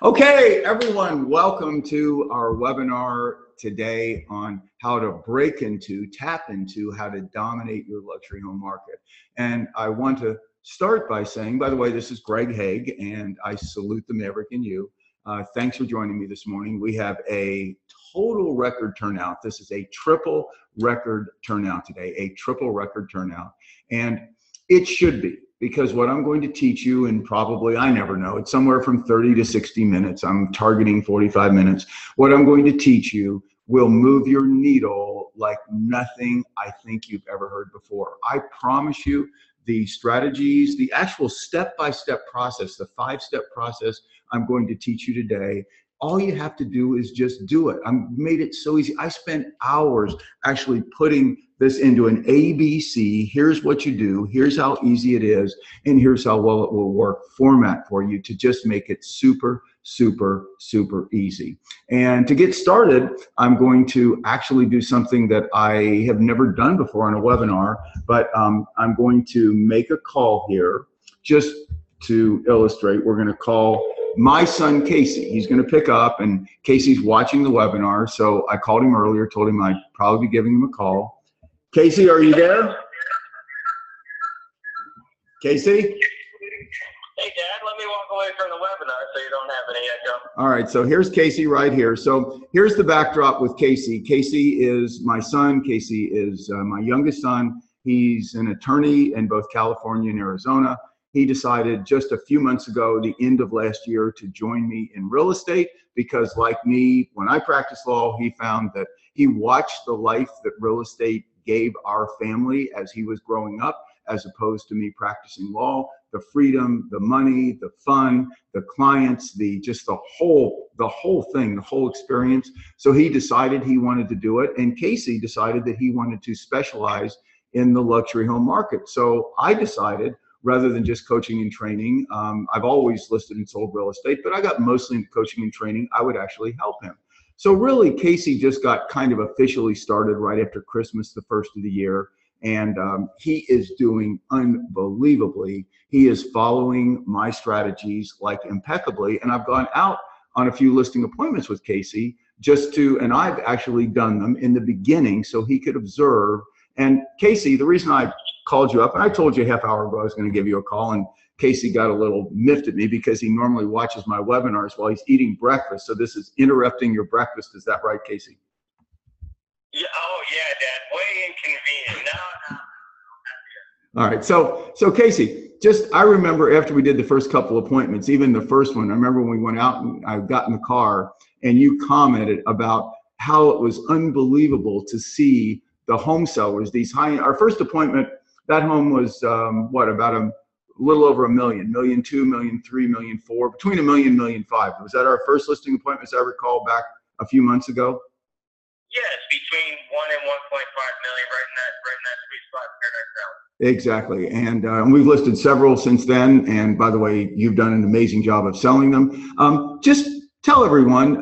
Okay, everyone, welcome to our webinar today on how to tap into how to dominate your luxury home market. And I want to start by saying, by the way, this is Greg Hague, and I salute the Maverick in you. Thanks for joining me this morning. We have a total record turnout. This is a triple record turnout today, a triple record turnout. And it should be, because what I'm going to teach you in probably, I never know, it's somewhere from 30 to 60 minutes. I'm targeting 45 minutes. What I'm going to teach you will move your needle like nothing I think you've ever heard before. I promise you, the strategies, the actual step-by-step process, the five-step process I'm going to teach you today, all you have to do is just do it. I made it so easy. I spent hours actually putting this into an ABC, here's what you do, here's how easy it is, and here's how well it will work format for you to just make it super, super, super easy. And to get started, I'm going to actually do something that I have never done before on a webinar, but I'm going to make a call here just to illustrate. We're going to call my son Casey. He's going to pick up, and Casey's watching the webinar, so I called him earlier, told him I'd probably be giving him a call. Casey, are you there? Casey? Hey, Dad, let me walk away from the webinar so you don't have any echo. All right, so here's Casey right here. So here's the backdrop with Casey. Casey is my son. Casey is my youngest son. He's an attorney in both California and Arizona. He decided just a few months ago, the end of last year, to join me in real estate because, like me, when I practiced law, he found that he watched the life that real estate gave our family as he was growing up, as opposed to me practicing law, the freedom, the money, the fun, the clients, the just the whole thing, the whole experience. So he decided he wanted to do it, and Casey decided that he wanted to specialize in the luxury home market. So I decided, rather than just coaching and training, I've always listed and sold real estate, but I got mostly into coaching and training, I would actually help him. So really, Casey just got kind of officially started right after Christmas, the first of the year, and he is doing unbelievably. He is following my strategies like impeccably, and I've gone out on a few listing appointments with Casey just to, and I've actually done them in the beginning so he could observe. And Casey, the reason I called you up, and I told you a half hour ago I was going to give you a call, and Casey got a little miffed at me because he normally watches my webinars while he's eating breakfast. So this is interrupting your breakfast. Is that right, Casey? Yeah, oh, yeah, Dad. Way inconvenient. No, no. All right. So Casey, just, I remember after we did the first couple appointments, even the first one, I remember when we went out and I got in the car and you commented about how it was unbelievable to see the home sellers, these high, our first appointment, that home was what, about a little over $1 million, $1.2 million, $1.3 million, $1.4 million, between $1 million, $1.5 million. Was that our first listing appointment, as I recall, back a few months ago? Yes, between 1 and 1.5 million, right in that sweet spot in Paradise Valley. Exactly, and we've listed several since then. And by the way, you've done an amazing job of selling them. Just tell everyone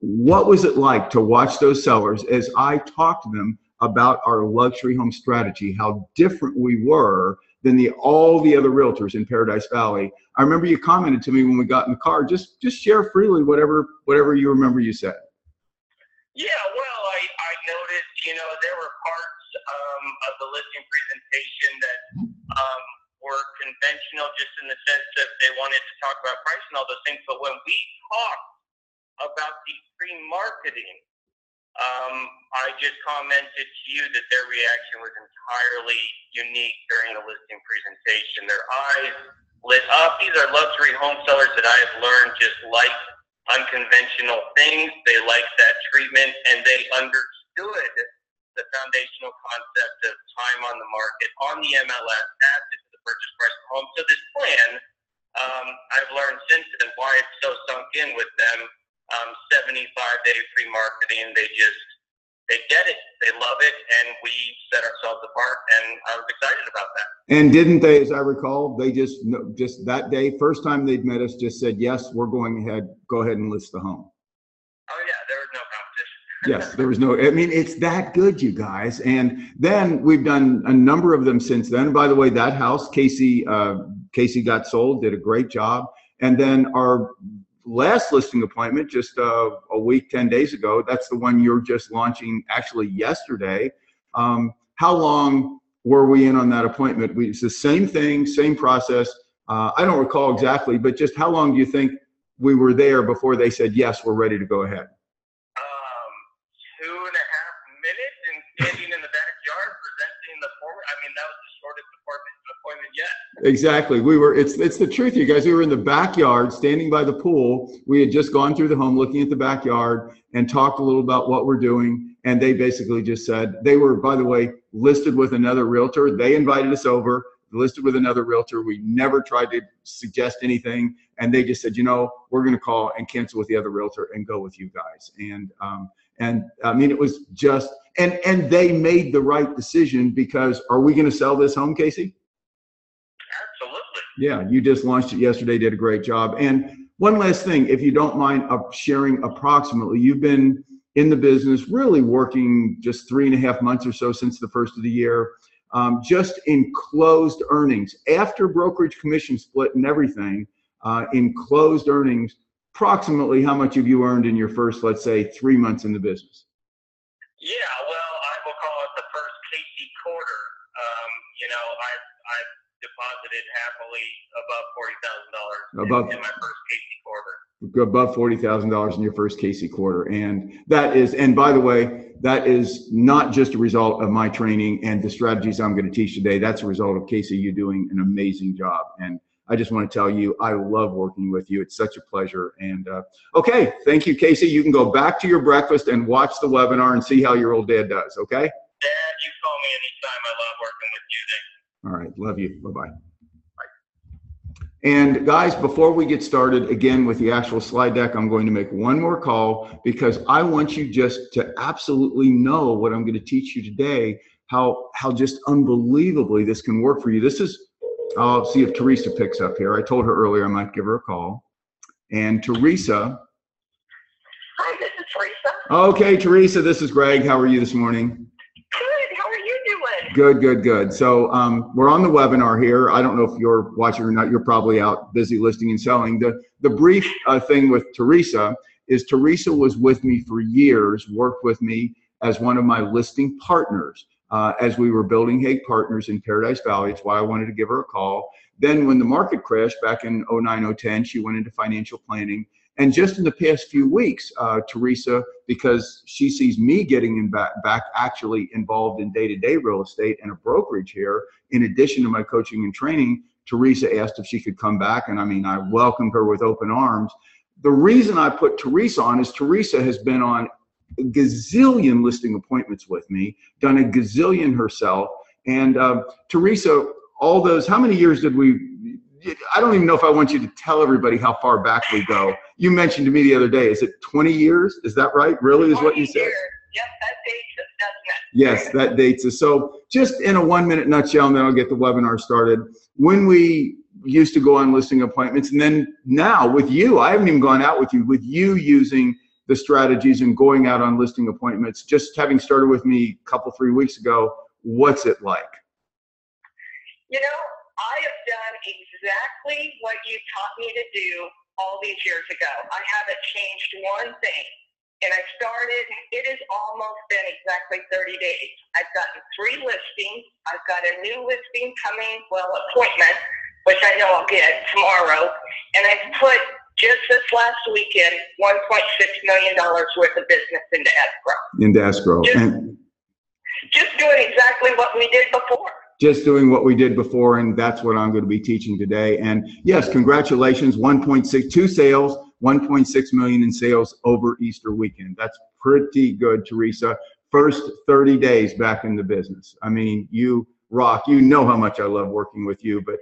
what was it like to watch those sellers as I talked to them about our luxury home strategy, how different we were than all the other realtors in Paradise Valley. I remember you commented to me when we got in the car, just share freely whatever you remember you said. Yeah, well, I noticed, you know, there were parts of the listing presentation that were conventional, just in the sense that they wanted to talk about price and all those things. But when we talked about the pre-marketing, I just commented to you that their reaction was entirely unique during the listing presentation. Their eyes lit up. These are luxury home sellers that I have learned just like unconventional things. They like that treatment, and they understood the foundational concept of time on the market, on the MLS, asset to the purchase price of the home. So this plan, I've learned since then why it's so sunk in with them. 75-day free marketing, they get it, they love it, and we set ourselves apart, and I was excited about that. And didn't they, as I recall, they just that day, first time they'd met us, just said, yes, we're going ahead, go ahead and list the home. Oh yeah, there was no competition. Yes, there was no, I mean, it's that good, you guys. And then we've done a number of them since then. By the way, that house, Casey got sold, did a great job. And then our last listing appointment just a week, 10 days ago, that's the one you're just launching actually yesterday. How long were we in on that appointment? It's the same thing, same process. I don't recall exactly, but just how long do you think we were there before they said, yes, we're ready to go ahead? 2.5 minutes and standing in the backyard presenting the form. I mean, that was the shortest appointment yet. Exactly. We were, it's the truth, you guys. We were in the backyard standing by the pool. We had just gone through the home, looking at the backyard, and talked a little about what we're doing. And they basically just said, they were, by the way, listed with another realtor. They invited us over, listed with another realtor. We never tried to suggest anything. And they just said, you know, we're going to call and cancel with the other realtor and go with you guys. And I mean, it was just, and they made the right decision, because are we going to sell this home, Casey? Absolutely. Yeah. You just launched it yesterday, did a great job. And one last thing, if you don't mind sharing approximately, you've been in the business really working just 3.5 months or so since the first of the year. Just in closed earnings, after brokerage commission split and everything, in closed earnings, approximately how much have you earned in your first, let's say, 3 months in the business? Yeah, well, I will call it the first Casey quarter. You know, I've deposited happily above $40,000 in my first Casey quarter. Above $40,000 in your first Casey quarter. And that is, and by the way, that is not just a result of my training and the strategies I'm going to teach today. That's a result of Casey, you doing an amazing job. And I just want to tell you, I love working with you. It's such a pleasure. And okay, thank you, Casey. You can go back to your breakfast and watch the webinar and see how your old dad does. Okay? Dad, you call me anytime. I love working with you. All right. Love you. Bye-bye. And guys, before we get started again with the actual slide deck, I'm going to make one more call, because I want you just to absolutely know what I'm going to teach you today, how just unbelievably this can work for you. This is, I'll see if Teresa picks up here. I told her earlier I might give her a call. And Teresa. Hi, this is Teresa. Okay, Teresa, this is Greg. How are you this morning? Good, good, good. So we're on the webinar here. I don't know if you're watching or not. You're probably out busy listing and selling. The brief thing with Teresa is Teresa was with me for years, worked with me as one of my listing partners as we were building Hague Partners in Paradise Valley. It's why I wanted to give her a call. Then when the market crashed back in 09, 010, she went into financial planning. And just in the past few weeks, Teresa, because she sees me getting back actually involved in day-to-day real estate and a brokerage here, in addition to my coaching and training, Teresa asked if she could come back. And I mean, I welcomed her with open arms. The reason I put Teresa on is Teresa has been on a gazillion listing appointments with me, done a gazillion herself. And Teresa, all those, how many years did we, I don't even know if I want you to tell everybody how far back we go. You mentioned to me the other day, is it 20 years? Is that right? Really is what you said? Yes, that dates us, doesn't it? Yes, that dates us. So just in a 1-minute nutshell, and then I'll get the webinar started. When we used to go on listing appointments, and then now with you, I haven't even gone out with you using the strategies and going out on listing appointments, just having started with me a couple, 3 weeks ago, what's it like? You know, I have done exactly what you taught me to do all these years ago. I haven't changed one thing. And I started, it has almost been exactly 30 days. I've gotten 3 listings. I've got a new listing coming, well, appointment, which I know I'll get tomorrow. And I've put, just this last weekend, $1.6 million worth of business into escrow. Into escrow. Just doing exactly what we did before. Just doing what we did before, and that's what I'm going to be teaching today. And yes, congratulations, 1.62 sales, 1.6 million in sales over Easter weekend. That's pretty good, Teresa. First 30 days back in the business. I mean, you rock. You know how much I love working with you, but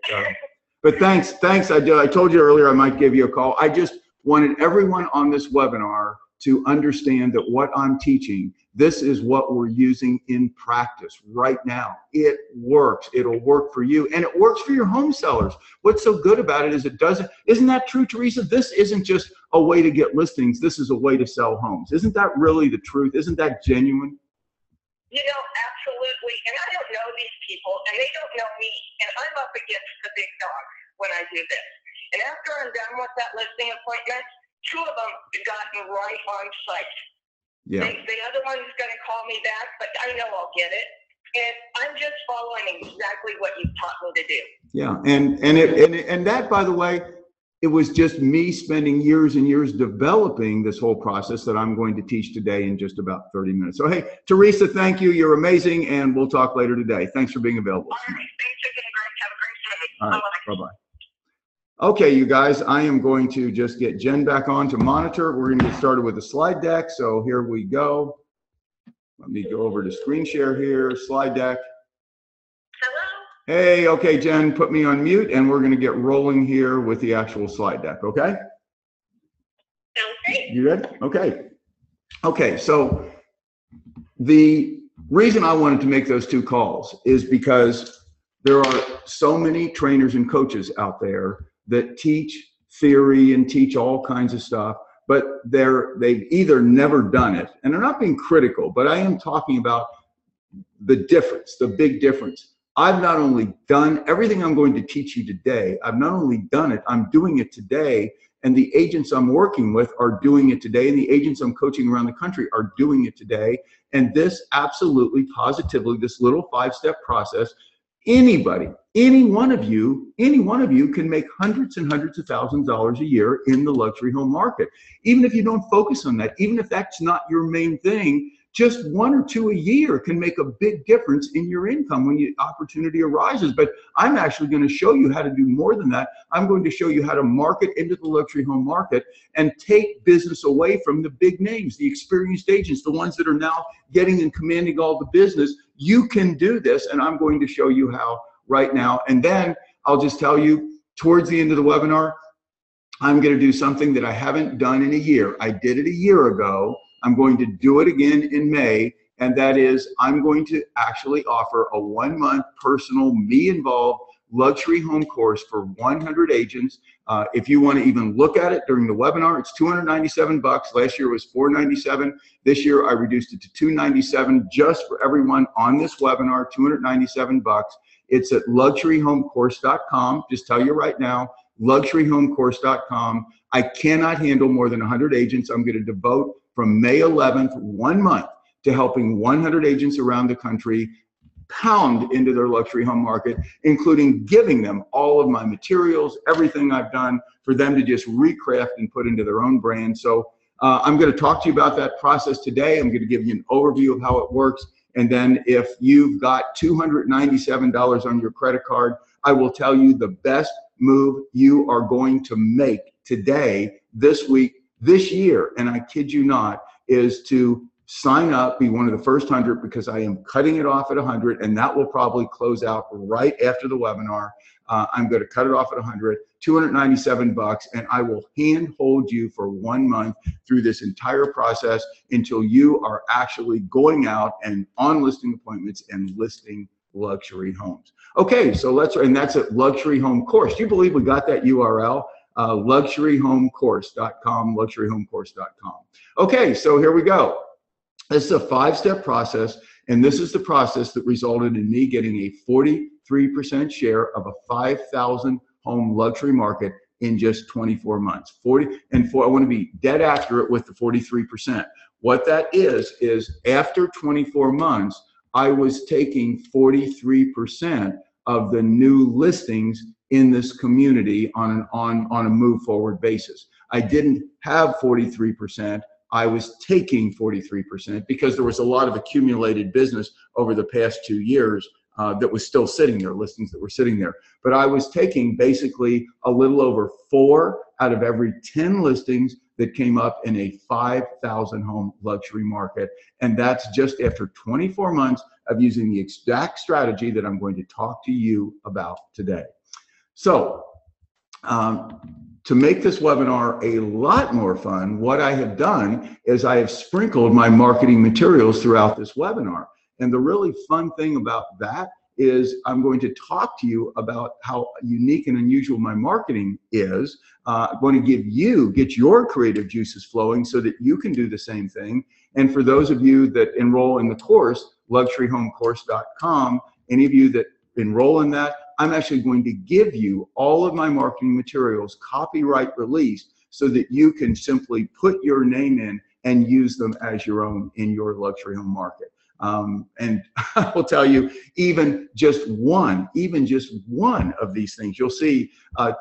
thanks. Thanks. I told you earlier I might give you a call. I just wanted everyone on this webinar to understand that what I'm teaching, this is what we're using in practice right now. It works. It'll work for you, and it works for your home sellers. What's so good about it is it doesn't, isn't that true, Teresa? This isn't just a way to get listings. This is a way to sell homes. Isn't that really the truth? Isn't that genuine? You know, absolutely. And I don't know these people, and they don't know me, and I'm up against the big dogs when I do this. And after I'm done with that listing appointment, two of them gotten right on site. Yeah. The other one's going to call me back, but I know I'll get it. And I'm just following exactly what you've taught me to do. Yeah, and that, by the way, it was just me spending years and years developing this whole process that I'm going to teach today in just about 30 minutes. So, hey, Teresa, thank you. You're amazing, and we'll talk later today. Thanks for being available. All right. Thanks again, Greg. Have a great day. All right. Bye-bye. Okay, you guys, I am going to just get Jen back on to monitor. We're going to get started with the slide deck. So here we go. Let me go over to screen share here, slide deck. Hello. Hey, okay, Jen, put me on mute, and we're going to get rolling here with the actual slide deck, okay? Okay. You good? Okay. Okay, so the reason I wanted to make those two calls is because there are so many trainers and coaches out there that teach theory and teach all kinds of stuff, but they've either never done it, and they're not being critical, but I am talking about the difference, the big difference. I've not only done everything I'm going to teach you today, I've not only done it, I'm doing it today, and the agents I'm working with are doing it today, and the agents I'm coaching around the country are doing it today, and this absolutely, positively, this little five-step process, anybody, any one of you can make hundreds and hundreds of thousands of dollars a year in the luxury home market. Even if you don't focus on that, even if that's not your main thing, just one or two a year can make a big difference in your income when the opportunity arises. But I'm actually going to show you how to do more than that. I'm going to show you how to market into the luxury home market and take business away from the big names, the experienced agents, the ones that are now getting and commanding all the business. You can do this, and I'm going to show you how right now. And then I'll just tell you, towards the end of the webinar, I'm going to do something that I haven't done in a year. I did it a year ago. I'm going to do it again in May, and that is I'm going to actually offer a one-month personal, me-involved luxury home course for 100 agents. If you want to even look at it during the webinar, it's $297. Last year it was $497. This year I reduced it to $297 just for everyone on this webinar, $297. It's at luxuryhomecourse.com. Just tell you right now, luxuryhomecourse.com. I cannot handle more than 100 agents. I'm going to devote from May 11th, 1 month, to helping 100 agents around the country pound into their luxury home market, including giving them all of my materials, everything I've done for them to just recraft and put into their own brand. So I'm going to talk to you about that process today. I'm going to give you an overview of how it works. And then if you've got $297 on your credit card, I will tell you the best move you are going to make today, this week, this year, and I kid you not, is to sign up, be one of the first 100, because I am cutting it off at 100, and that will probably close out right after the webinar. I'm going to cut it off at 100, $297, and I will handhold you for 1 month through this entire process until you are actually going out and on listing appointments and listing luxury homes. Okay, so let's, and that's at Luxury Home Course. Do you believe we got that URL? Luxuryhomecourse.com, luxuryhomecourse.com. Okay, so here we go. This is a five-step process, and this is the process that resulted in me getting a 43% share of a 5,000 home luxury market in just 24 months. I want to be dead accurate with the 43%. What that is after 24 months, I was taking 43% of the new listings in this community on a move forward basis. I didn't have 43%, I was taking 43% because there was a lot of accumulated business over the past 2 years that was still sitting there, listings that were sitting there. But I was taking basically a little over 4 out of every 10 listings that came up in a 5,000 home luxury market. And that's just after 24 months of using the exact strategy that I'm going to talk to you about today. So to make this webinar a lot more fun, what I have done is I have sprinkled my marketing materials throughout this webinar. And the really fun thing about that is I'm going to talk to you about how unique and unusual my marketing is. I'm going to get your creative juices flowing so that you can do the same thing. And for those of you that enroll in the course, luxuryhomecourse.com, any of you that enroll in that, I'm actually going to give you all of my marketing materials, copyright released, so that you can simply put your name in and use them as your own in your luxury home market. And I will tell you, even just one of these things, you'll see,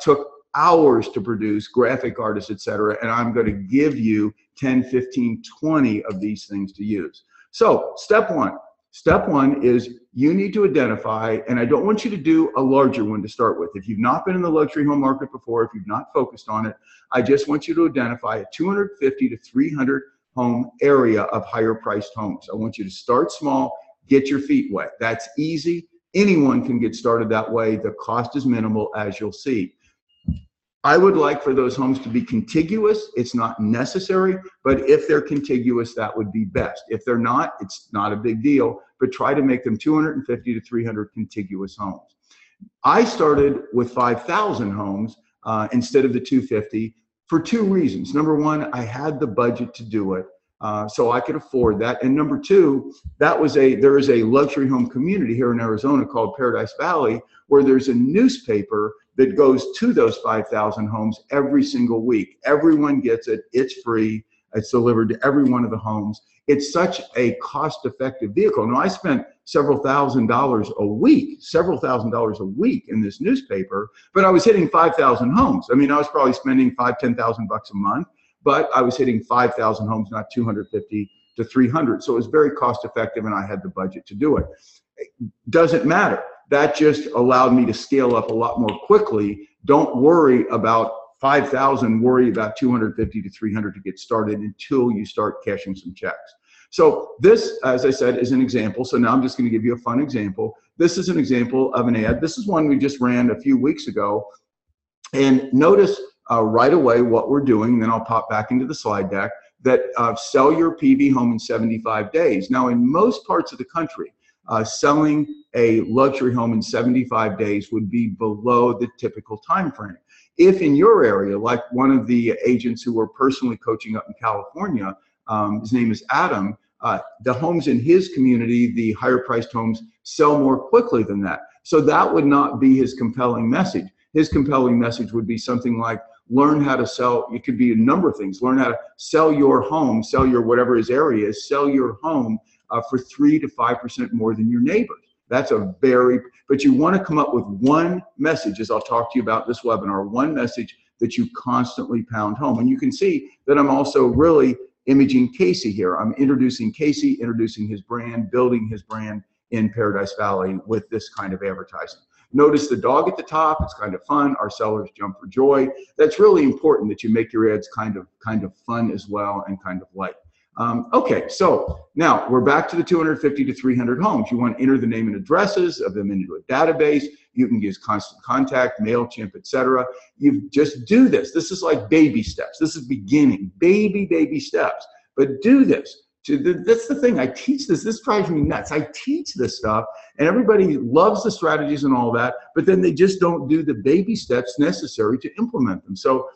took hours to produce, graphic artists, etc. And I'm going to give you 10, 15, 20 of these things to use. So step one is you need to identify, and I don't want you to do a larger one to start with. If you've not been in the luxury home market before, if you've not focused on it, I just want you to identify a 250 to 300 home area of higher priced homes. I want you to start small, get your feet wet. That's easy. Anyone can get started that way. The cost is minimal, as you'll see. I would like for those homes to be contiguous. It's not necessary, but if they're contiguous, that would be best. If they're not, it's not a big deal, but try to make them 250 to 300 contiguous homes. I started with 5,000 homes instead of the 250 for two reasons. Number one, I had the budget to do it, so I could afford that. And number two, there is a luxury home community here in Arizona called Paradise Valley, where there's a newspaper that goes to those 5,000 homes every single week. Everyone gets it, it's free, it's delivered to every one of the homes. It's such a cost-effective vehicle. Now, I spent several thousand dollars a week in this newspaper, but I was hitting 5,000 homes. I mean, I was probably spending $5,000 to $10,000 a month, but I was hitting 5,000 homes, not 250 to 300. So it was very cost-effective, and I had the budget to do it. It doesn't matter. That just allowed me to scale up a lot more quickly. Don't worry about 5,000, worry about 250 to 300 to get started until you start cashing some checks. So this, as I said, is an example. So now I'm just going to give you a fun example. This is an example of an ad. This is one we just ran a few weeks ago. And notice right away what we're doing, then I'll pop back into the slide deck, that sell your PV home in 75 days. Now, in most parts of the country, selling a luxury home in 75 days would be below the typical time frame. If in your area, like one of the agents who we're personally coaching up in California, his name is Adam, the homes in his community, the higher priced homes, sell more quickly than that. So that would not be his compelling message. His compelling message would be something like, learn how to sell. It could be a number of things. Learn how to sell your home, sell your whatever his area is, sell your home for 3 to 5% more than your neighbors. That's a very, but you want to come up with one message, as I'll talk to you about this webinar, one message that you constantly pound home. And you can see that I'm also really imaging Casey here. I'm introducing Casey, introducing his brand, building his brand in Paradise Valley with this kind of advertising. Notice the dog at the top. It's kind of fun. Our sellers jump for joy. That's really important that you make your ads kind of fun as well and kind of light. Okay, so now we're back to the 250 to 300 homes. You want to enter the name and addresses of them into a database. You can use Constant Contact, MailChimp, etc. You just do this. This is like baby steps. This is beginning, baby steps. But do this. That's the thing. I teach this. This drives me nuts. I teach this stuff, and everybody loves the strategies and all that, but then they just don't do the baby steps necessary to implement them. So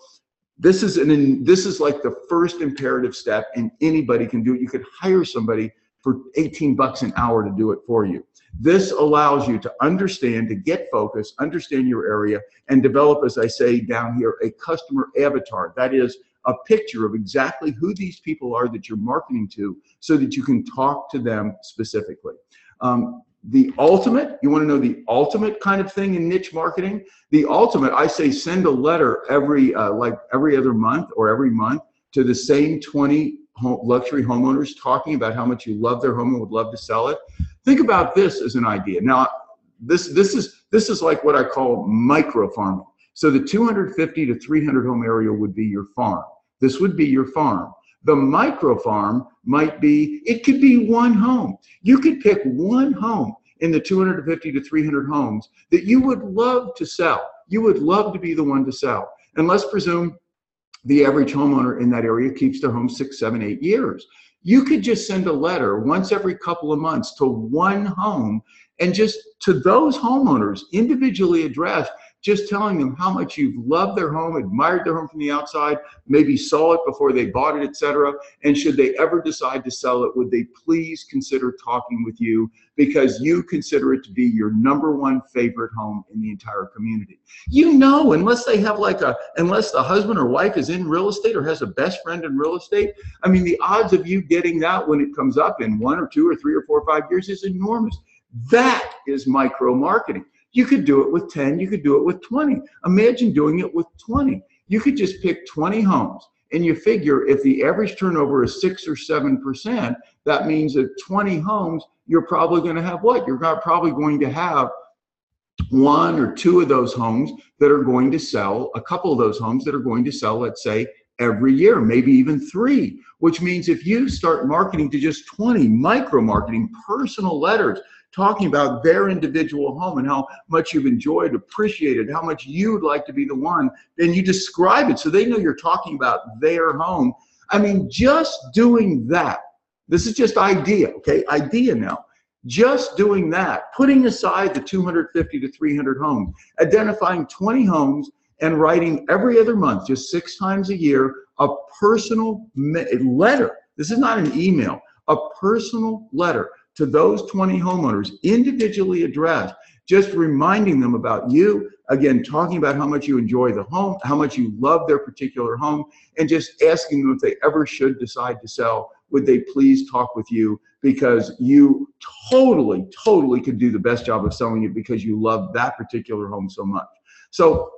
this is like the first imperative step, and anybody can do it. You could hire somebody for 18 bucks an hour to do it for you. This allows you to understand, to get focused, understand your area, and develop, as I say down here, a customer avatar. That is a picture of exactly who these people are that you're marketing to, so that you can talk to them specifically. The ultimate, you want to know the ultimate kind of thing in niche marketing? The ultimate, I say send a letter every other month or every month to the same 20 luxury homeowners talking about how much you love their home and would love to sell it. Think about this as an idea. Now, this is like what I call micro farming. So the 250 to 300 home area would be your farm. This would be your farm. The micro farm might be, it could be one home. You could pick one home in the 250 to 300 homes that you would love to sell. You would love to be the one to sell. And let's presume the average homeowner in that area keeps their home 6, 7, 8 years. You could just send a letter once every couple of months to one home, and just to those homeowners individually addressed, just telling them how much you've loved their home, admired their home from the outside, maybe saw it before they bought it, etc. And should they ever decide to sell it, would they please consider talking with you, because you consider it to be your number one favorite home in the entire community. You know, unless they have like a, unless the husband or wife is in real estate or has a best friend in real estate, I mean, the odds of you getting that when it comes up in 1 or 2 or 3 or 4 or 5 years is enormous. That is micro marketing. You could do it with 10, you could do it with 20. Imagine doing it with 20. You could just pick 20 homes, and you figure if the average turnover is 6 or 7%, that means that 20 homes, you're probably going to have what? You're probably going to have 1 or 2 of those homes that are going to sell, a couple of those homes that are going to sell, let's say, every year, maybe even 3, which means if you start marketing to just 20, micro marketing, personal letters, talking about their individual home and how much you've enjoyed, appreciated, how much you'd like to be the one, then you describe it so they know you're talking about their home. I mean, just doing that, this is just idea, okay, idea now. Just doing that, putting aside the 250 to 300 homes, identifying 20 homes and writing every other month, just 6 times a year, a personal letter. This is not an email, a personal letter to those 20 homeowners, individually addressed, just reminding them about you, again, talking about how much you enjoy the home, how much you love their particular home, and just asking them if they ever should decide to sell, would they please talk with you, because you totally, totally could do the best job of selling it because you love that particular home so much. So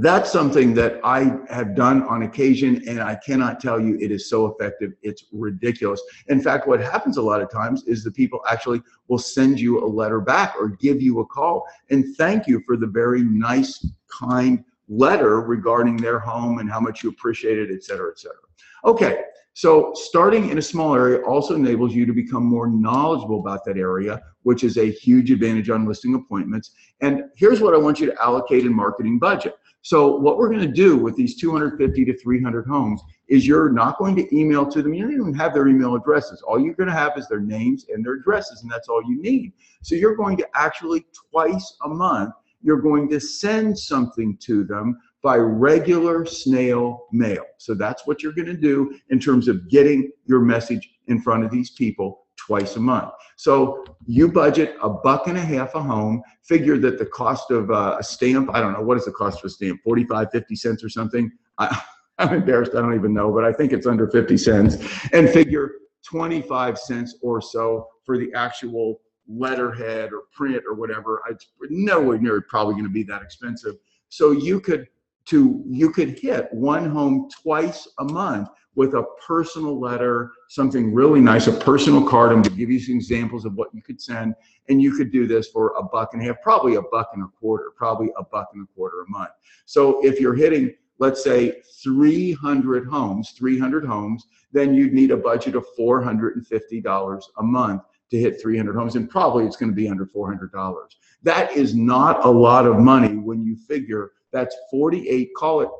that's something that I have done on occasion, and I cannot tell you it is so effective. It's ridiculous. In fact, what happens a lot of times is the people actually will send you a letter back or give you a call and thank you for the very nice, kind letter regarding their home and how much you appreciate it, et cetera, et cetera. Okay. So starting in a small area also enables you to become more knowledgeable about that area, which is a huge advantage on listing appointments. And here's what I want you to allocate in marketing budget. So what we're going to do with these 250 to 300 homes is you're not going to email to them. You don't even have their email addresses. All you're going to have is their names and their addresses, and that's all you need. So you're going to actually twice a month, you're going to send something to them by regular snail mail. So that's what you're going to do in terms of getting your message in front of these people twice a month. So you budget $1.50 a home, figure that the cost of a stamp, I don't know, what is the cost of a stamp, 45, 50 cents or something? I'm embarrassed, I don't even know, but I think it's under 50 cents, and figure 25 cents or so for the actual letterhead or print or whatever. It's nowhere near probably going to be that expensive. So you could hit one home twice a month with a personal letter, something really nice, a personal card. I'm going to give you some examples of what you could send, and you could do this for $1.50, probably $1.25, probably $1.25 a month. So if you're hitting, let's say 300 homes, then you'd need a budget of $450 a month to hit 300 homes, and probably it's going to be under $400. That is not a lot of money when you figure that's 48, call it,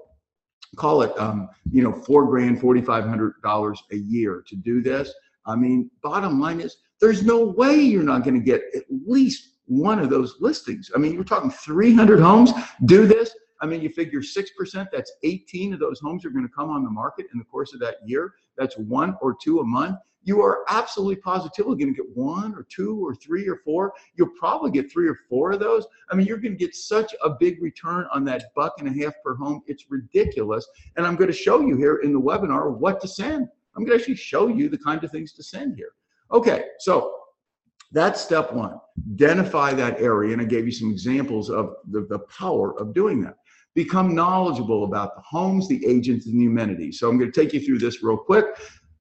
you know, $4,000, $4,500 a year to do this. I mean, bottom line is there's no way you're not going to get at least one of those listings. I mean, you're talking 300 homes, do this. I mean, you figure 6%, that's 18 of those homes are going to come on the market in the course of that year. That's 1 or 2 a month. You are absolutely positively going to get 1 or 2 or 3 or 4. You'll probably get 3 or 4 of those. I mean, you're going to get such a big return on that $1.50 per home. It's ridiculous. And I'm going to show you here in the webinar what to send. I'm going to actually show you the kind of things to send here. Okay, so that's step one. Identify that area. And I gave you some examples of the power of doing that. Become knowledgeable about the homes, the agents, and the amenities. So I'm going to take you through this real quick.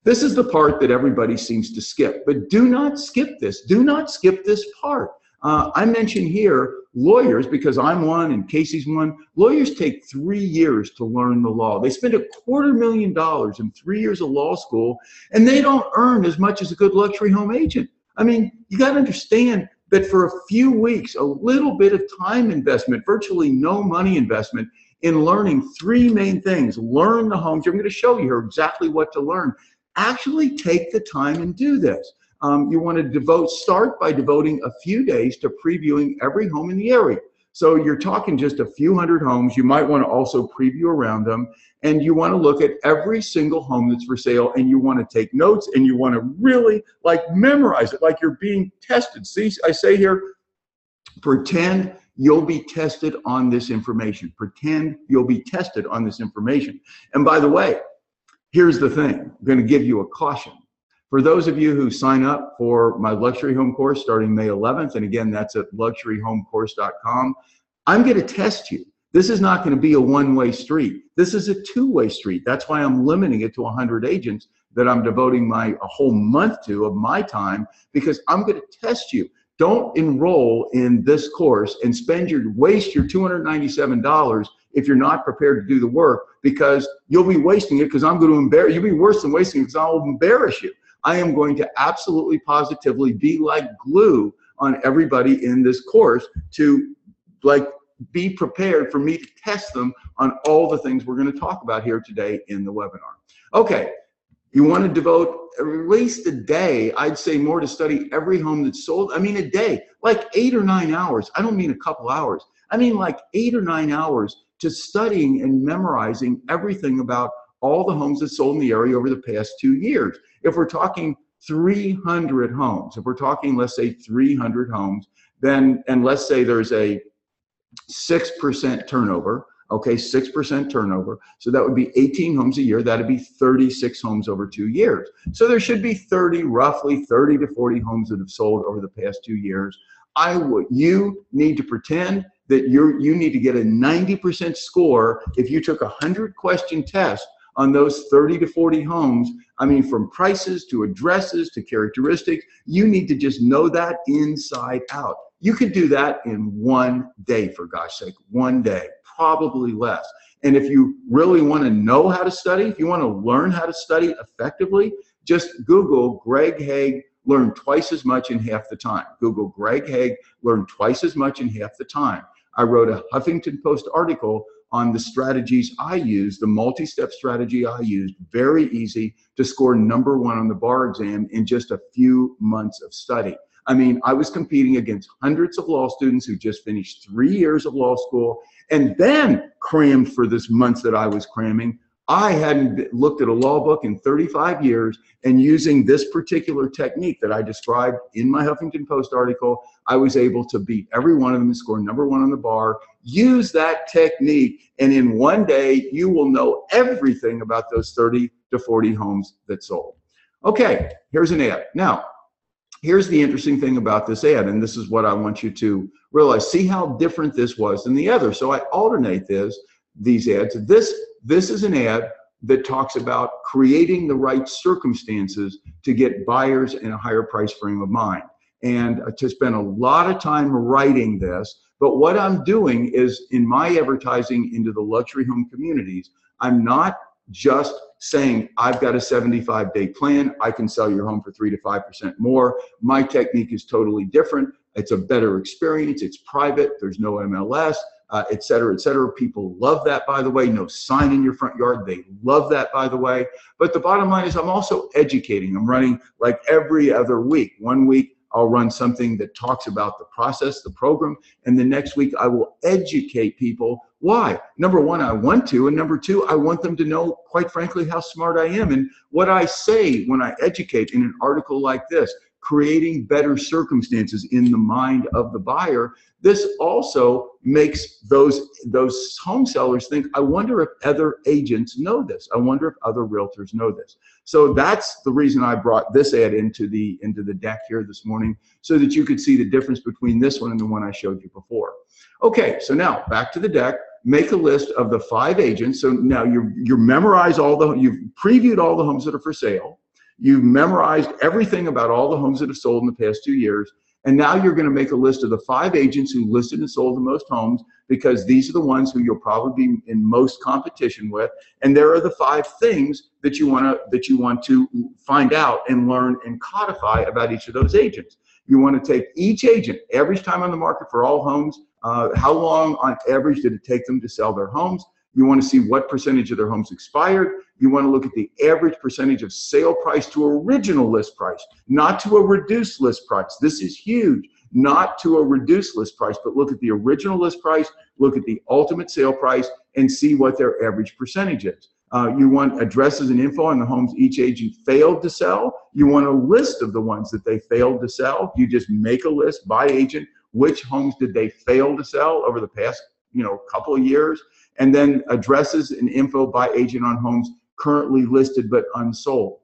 This is the part that everybody seems to skip, but do not skip this. Do not skip this part. I mentioned here lawyers, because I'm one and Casey's one. Lawyers take 3 years to learn the law. They spend $250,000 in 3 years of law school, and they don't earn as much as a good luxury home agent. I mean, you got to understand that for a few weeks, a little bit of time investment, virtually no money investment, in learning 3 main things. Learn the homes. I'm going to show you here exactly what to learn. Actually take the time and do this. You want to start by devoting a few days to previewing every home in the area. So you're talking just a few hundred homes. You might want to also preview around them, and you want to look at every single home that's for sale, and you want to take notes, and you want to really like memorize it like you're being tested. See, I say here, pretend you'll be tested on this information. Pretend you'll be tested on this information. And by the way, here's the thing. I'm going to give you a caution. For those of you who sign up for my luxury home course starting May 11th, and again, that's at luxuryhomecourse.com, I'm going to test you. This is not going to be a one-way street. This is a two-way street. That's why I'm limiting it to 100 agents that I'm devoting a whole month to of my time, because I'm going to test you. Don't enroll in this course and waste your $297 if you're not prepared to do the work, because you'll be wasting it, because I'm going to embarrass you. You'll be worse than wasting it, because I'll embarrass you. I am going to absolutely positively be like glue on everybody in this course to like be prepared for me to test them on all the things we're going to talk about here today in the webinar. Okay. You want to devote at least a day, I'd say more, to study every home that's sold. I mean a day, like 8 or 9 hours. I don't mean a couple hours. I mean like 8 or 9 hours to studying and memorizing everything about all the homes that sold in the area over the past 2 years. If we're talking 300 homes, if we're talking, let's say 300 homes, then, and let's say there's a 6% turnover, okay, 6% turnover. So that would be 18 homes a year. That'd be 36 homes over 2 years. So there should be roughly 30 to 40 homes that have sold over the past 2 years. You need to pretend that you need to get a 90% score if you took a 100-question test on those 30 to 40 homes. I mean, from prices to addresses to characteristics, you need to just know that inside out. You could do that in 1 day, for gosh sake, 1 day, probably less. And if you really want to know how to study, if you want to learn how to study effectively, just Google Greg Hague, learn twice as much in half the time. Google Greg Hague, learn twice as much in half the time. I wrote a Huffington Post article on the strategies I used, the multi-step strategy I used, very easy to score #1 on the bar exam in just a few months of study. I mean, I was competing against hundreds of law students who just finished 3 years of law school and then crammed for this months that I was cramming. I hadn't looked at a law book in 35 years, and using this particular technique that I described in my Huffington Post article, I was able to beat every one of them and score #1 on the bar. Use that technique, and in 1 day, you will know everything about those 30 to 40 homes that sold. Okay, here's an ad. Now, here's the interesting thing about this ad, and this is what I want you to realize. See how different this was than the other. So I alternate these ads. This is an ad that talks about creating the right circumstances to get buyers in a higher price frame of mind. And to spend a lot of time writing this, but what I'm doing is, in my advertising into the luxury home communities, I'm not just saying, I've got a 75-day plan, I can sell your home for 3 to 5% more. My technique is totally different. It's a better experience. It's private. There's no MLS. Et cetera, et cetera. People love that, by the way. No sign in your front yard. They love that, by the way. But the bottom line is I'm also educating. I'm running like every other week. 1 week I'll run something that talks about the process, the program, and the next week I will educate people. Why? #1, I want to, and #2, I want them to know, quite frankly, how smart I am and what I say when I educate in an article like this. Creating better circumstances in the mind of the buyer. This also makes those home sellers think, I wonder if other agents know this. I wonder if other realtors know this. So that's the reason I brought this ad into the deck here this morning, so that you could see the difference between this one and the one I showed you before. Okay, so now back to the deck. Make a list of the 5 agents. So now you memorize you've previewed all the homes that are for sale. You've memorized everything about all the homes that have sold in the past 2 years, and now you're going to make a list of the 5 agents who listed and sold the most homes, because these are the ones who you'll probably be in most competition with, and there are the 5 things that you want to find out and learn and codify about each of those agents. You want to take each agent, average time on the market for all homes, how long on average did it take them to sell their homes. You want to see what percentage of their homes expired. You want to look at the average percentage of sale price to original list price, not to a reduced list price. This is huge. not to a reduced list price, but look at the original list price, look at the ultimate sale price, and see what their average percentage is. You want addresses and info on the homes each agent failed to sell. You want a list of the ones that they failed to sell. You just make a list by agent, which homes did they fail to sell over the past, you know, couple of years, and then addresses and info by agent on homes currently listed but unsold.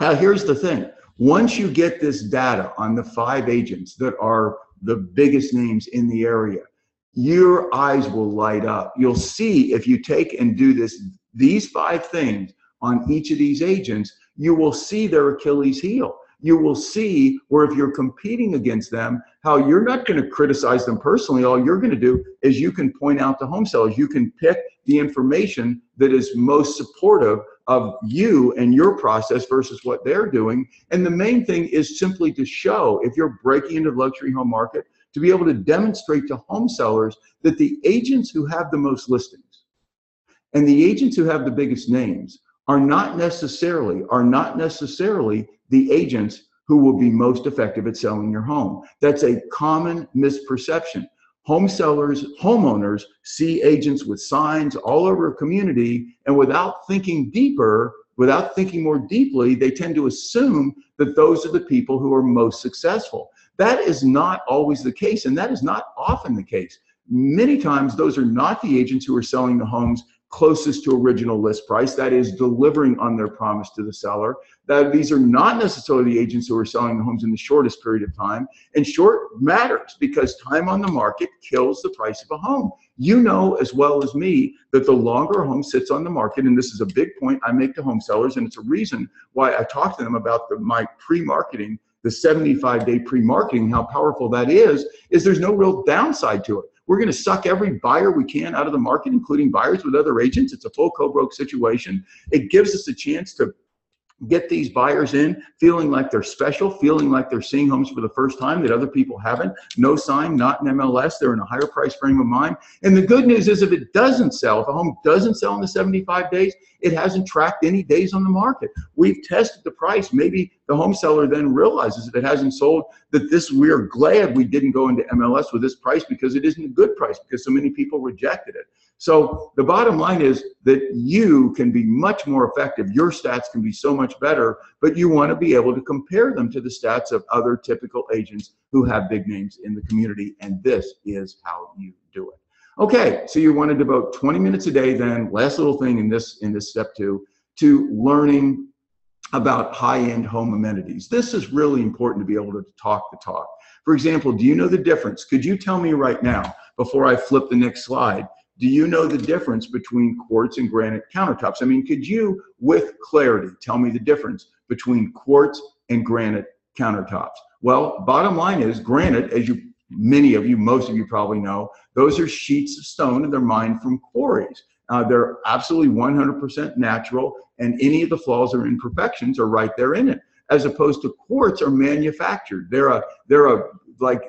Now, here's the thing. Once you get this data on the 5 agents that are the biggest names in the area, your eyes will light up. You'll see if you take and do these 5 things on each of these agents, you will see their Achilles heel. You will see where if you're competing against them, how you're not going to criticize them personally. All you're going to do is you can point out to home sellers. You can pick the information that is most supportive of you and your process versus what they're doing. And the main thing is simply to show, if you're breaking into the luxury home market, to be able to demonstrate to home sellers that the agents who have the most listings and the agents who have the biggest names are not necessarily the agents who will be most effective at selling your home. That's a common misperception. Home sellers, homeowners see agents with signs all over a community, and without thinking deeper, without thinking more deeply, they tend to assume that those are the people who are most successful. That is not always the case, and that is not often the case. Many times, those are not the agents who are selling the homes closest to original list price, that is delivering on their promise to the seller, that these are not necessarily the agents who are selling the homes in the shortest period of time. And short matters because time on the market kills the price of a home. You know as well as me that the longer a home sits on the market, and this is a big point I make to home sellers, and it's a reason why I talk to them about my pre-marketing, the 75-day pre-marketing, how powerful that is there's no real downside to it. We're going to suck every buyer we can out of the market, including buyers with other agents. It's a full co-broke situation. It gives us a chance to get these buyers in feeling like they're special, feeling like they're seeing homes for the first time that other people haven't. No sign, not an MLS. They're in a higher price frame of mind. And the good news is if it doesn't sell, if a home doesn't sell in the 75 days, it hasn't tracked any days on the market. We've tested the price. Maybe the home seller then realizes if it hasn't sold that we're glad we didn't go into MLS with this price because it isn't a good price because so many people rejected it. So the bottom line is that you can be much more effective. Your stats can be so much better, but you want to be able to compare them to the stats of other typical agents who have big names in the community. And this is how you do it. Okay, so you want to devote 20 minutes a day then, last little thing in this step 2, to learning about high-end home amenities. This is really important to be able to talk the talk. For example, do you know the difference? Could you tell me right now, before I flip the next slide, do you know the difference between quartz and granite countertops? I mean, could you, with clarity, tell me the difference between quartz and granite countertops? Well, bottom line is granite, as most of you probably know, those are sheets of stone and they're mined from quarries. They're absolutely 100% natural, and any of the flaws or imperfections are right there in it, as opposed to quartz are manufactured.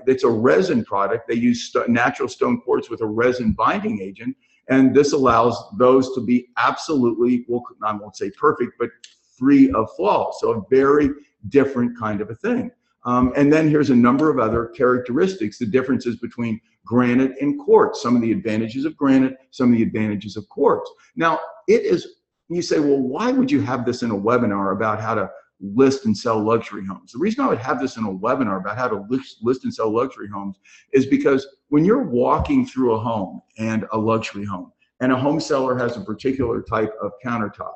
It's a resin product. They use natural stone quartz with a resin binding agent, and this allows those to be absolutely, well, I won't say perfect, but free of flaws. So a very different kind of a thing. And then here's a number of other characteristics, the differences between granite and quartz, some of the advantages of granite, some of the advantages of quartz. Now, you say, well, why would you have this in a webinar about how to list and sell luxury homes? The reason I would have this in a webinar about how to list and sell luxury homes is because when you're walking through a home and a luxury home, and a home seller has a particular type of countertop,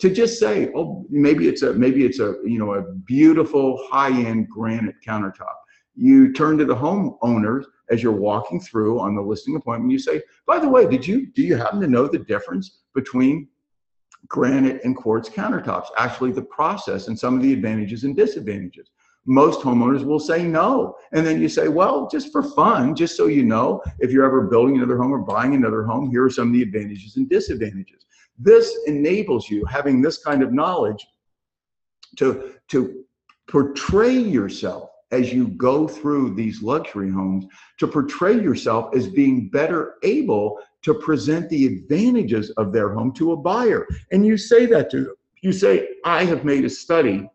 to just say, oh, maybe it's a a beautiful high-end granite countertop. You turn to the homeowners as you're walking through on the listing appointment. You say, by the way, do you happen to know the difference between granite and quartz countertops, actually the process and some of the advantages and disadvantages? Most homeowners will say no. And then you say, well, just for fun, just so you know, if you're ever building another home or buying another home, here are some of the advantages and disadvantages. This enables you, having this kind of knowledge, to portray yourself as you go through these luxury homes, to portray yourself as being better able to present the advantages of their home to a buyer. And you say that to them. You say, I have made a study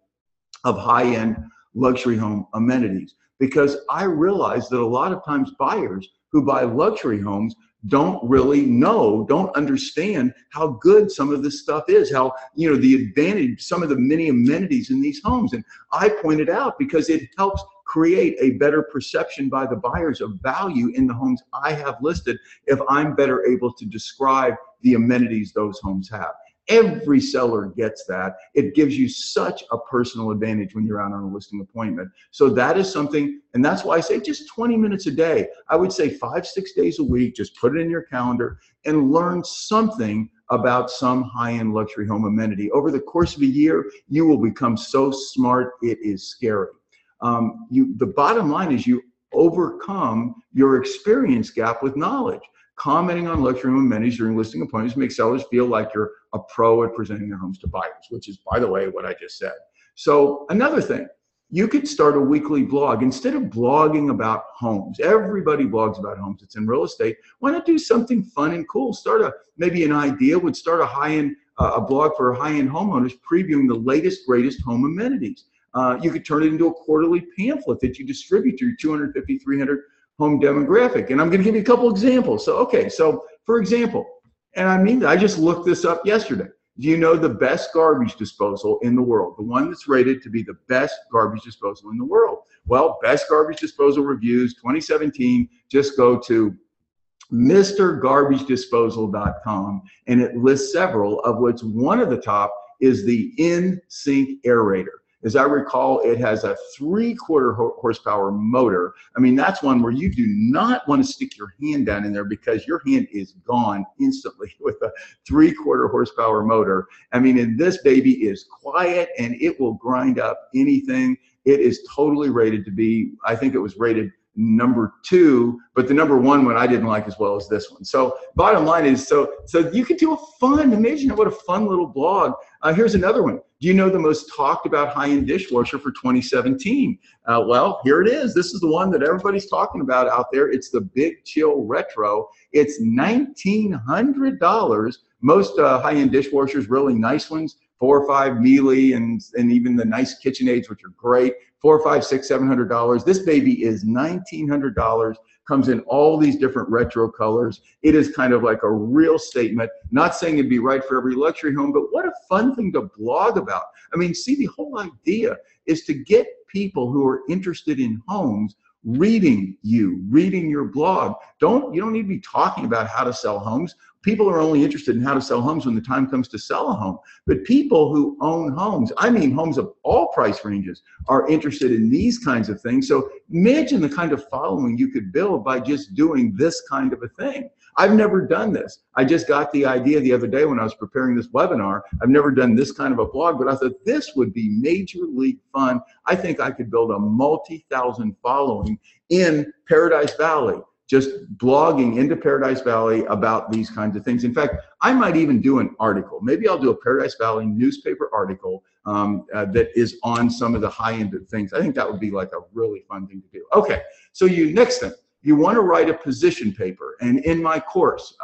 of high-end luxury home amenities. because I realize that a lot of times buyers who buy luxury homes don't really know, don't understand how good some of this stuff is, how, you know, the advantage, some of the many amenities in these homes. And I pointed out because it helps create a better perception by the buyers of value in the homes I have listed if I'm better able to describe the amenities those homes have. Every seller gets that. It gives you such a personal advantage when you're out on a listing appointment. So that is something, and that's why I say just 20 minutes a day. I would say 5-6 days a week, just put it in your calendar and learn something about some high-end luxury home amenity. Over the course of a year, you will become so smart, it is scary. The bottom line is you overcome your experience gap with knowledge. Commenting on luxury home amenities during listing appointments makes sellers feel like you're a pro at presenting their homes to buyers, which is, by the way, what I just said. So another thing, you could start a weekly blog. Instead of blogging about homes, everybody blogs about homes. It's in real estate. Why not do something fun and cool? Start a, maybe an idea would start a blog for high-end homeowners previewing the latest, greatest home amenities. You could turn it into a quarterly pamphlet that you distribute to your 250, 300 home demographic. And I'm going to give you a couple examples. So, okay. So for example, and I mean, I just looked this up yesterday. Do you know the best garbage disposal in the world? The one that's rated to be the best garbage disposal in the world. Well, best garbage disposal reviews 2017, just go to MrGarbageDisposal.com and it lists several, of which one of the top is the InSinkErator. As I recall, it has a 3/4 horsepower motor. I mean, that's one where you do not want to stick your hand down in there because your hand is gone instantly with a 3/4 horsepower motor. I mean, and this baby is quiet and it will grind up anything. It is totally rated to be, I think it was rated number 2, but the number 1 one I didn't like as well as this one. So bottom line is, so you could do a fun, imagine what a fun little blog. Here's another one. Do you know the most talked about high-end dishwasher for 2017? Well, here it is. This is the one that everybody's talking about out there. It's the Big Chill Retro. It's $1,900. Most high-end dishwashers, really nice ones, 4 or 5 Mealy and even the nice KitchenAids, which are great, $400, $500, $600, $700. This baby is $1,900, comes in all these different retro colors. It is kind of like a real statement, not saying it'd be right for every luxury home, but what a fun thing to blog about. I mean, see, the whole idea is to get people who are interested in homes reading you, reading your blog. You don't need to be talking about how to sell homes. People are only interested in how to sell homes when the time comes to sell a home. But people who own homes, I mean homes of all price ranges, are interested in these kinds of things. So imagine the kind of following you could build by just doing this kind of a thing. I've never done this. I just got the idea the other day when I was preparing this webinar. I've never done this kind of a blog, but I thought this would be major league fun. I think I could build a multi-thousand following in Paradise Valley, just blogging into Paradise Valley about these kinds of things. In fact, I might even do an article. Maybe I'll do a Paradise Valley newspaper article that is on some of the high-end things. I think that would be like a really fun thing to do. Okay, so next thing, you want to write a position paper. And in my course,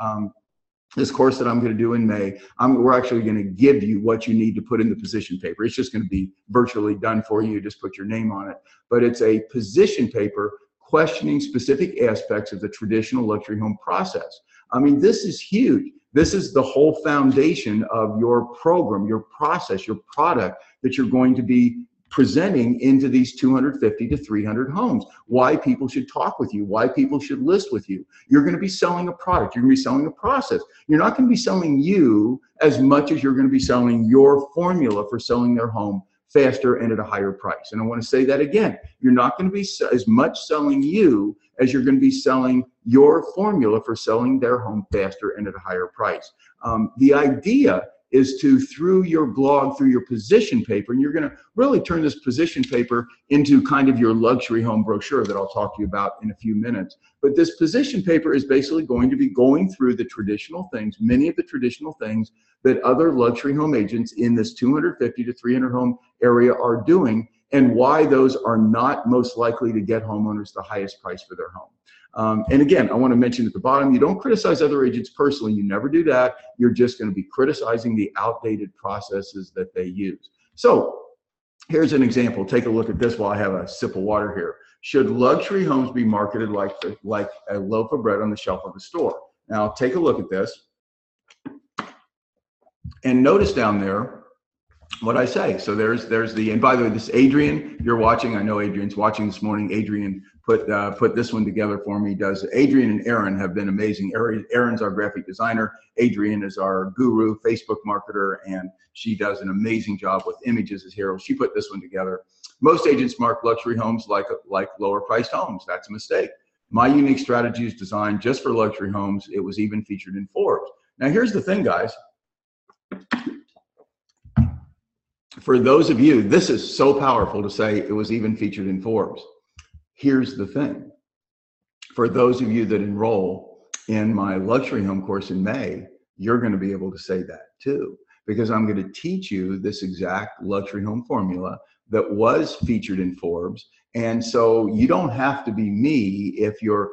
this course that I'm going to do in May, we're actually going to give you what you need to put in the position paper. It's just going to be virtually done for you. Just put your name on it. But it's a position paper questioning specific aspects of the traditional luxury home process. I mean, this is huge. This is the whole foundation of your program, your process, your product that you're going to be presenting into these 250 to 300 homes. Why people should talk with you, why people should list with you. You're going to be selling a product. You're going to be selling a process. You're not going to be selling you as much as you're going to be selling your formula for selling their home faster and at a higher price. And I want to say that again, you're not going to be as much selling you as you're going to be selling your formula for selling their home faster and at a higher price. The idea is to, through your blog, through your position paper, and you're going to really turn this position paper into kind of your luxury home brochure that I'll talk to you about in a few minutes. But this position paper is basically going to be going through the traditional things, many of the traditional things that other luxury home agents in this 250 to 300 home area are doing, and why those are not most likely to get homeowners the highest price for their home. And again, I want to mention at the bottom, you don't criticize other agents personally. You never do that. You're just going to be criticizing the outdated processes that they use. So here's an example. Take a look at this while I have a sip of water here. Should luxury homes be marketed like a loaf of bread on the shelf of a store? Now take a look at this and notice down there what I say. So there's the, and by the way, this Adrian, if you're watching, I know Adrian's watching this morning. Adrian put this one together for me. Does Adrian and Aaron have been amazing. Aaron's our graphic designer. Adrian is our guru, Facebook marketer, and she does an amazing job with images as heroes. She put this one together. Most agents mark luxury homes like lower priced homes. That's a mistake. My unique strategy is designed just for luxury homes. It was even featured in Forbes. Now here's the thing, guys. For those of you, this is so powerful to say it was even featured in Forbes. Here's the thing. For those of you that enroll in my luxury home course in May, you're going to be able to say that too, because I'm going to teach you this exact luxury home formula that was featured in Forbes. And so you don't have to be me. If you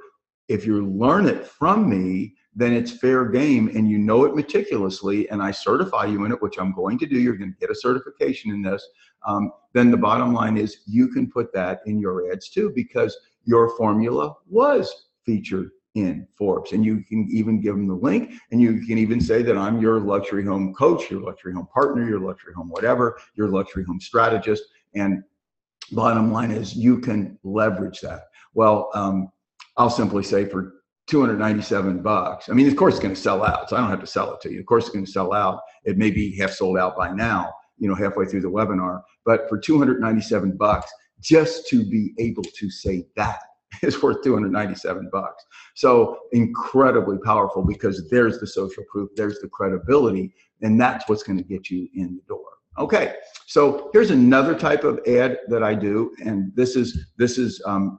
learn it from me, then it's fair game and you know it meticulously, and I certify you in it, which I'm going to do. You're going to get a certification in this. Then the bottom line is you can put that in your ads too, because your formula was featured in Forbes, and you can even give them the link, and you can even say that I'm your luxury home coach, your luxury home partner, your luxury home whatever, your luxury home strategist. And bottom line is you can leverage that. Well, I'll simply say for $297, I mean, of course it's going to sell out, so I don't have to sell it to you. Of course it's going to sell out. It may be half sold out by now, you know, halfway through the webinar, but for $297, just to be able to say that is worth $297. So incredibly powerful, because there's the social proof, there's the credibility, and that's what's going to get you in the door. Okay, so here's another type of ad that I do, and this is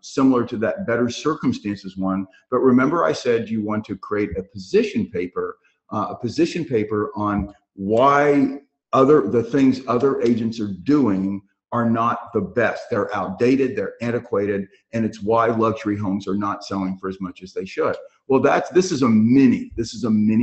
similar to that better circumstances one. But remember, I said you want to create a position paper on why the things other agents are doing are not the best. They're outdated, they're antiquated, and it's why luxury homes are not selling for as much as they should. Well, this is a mini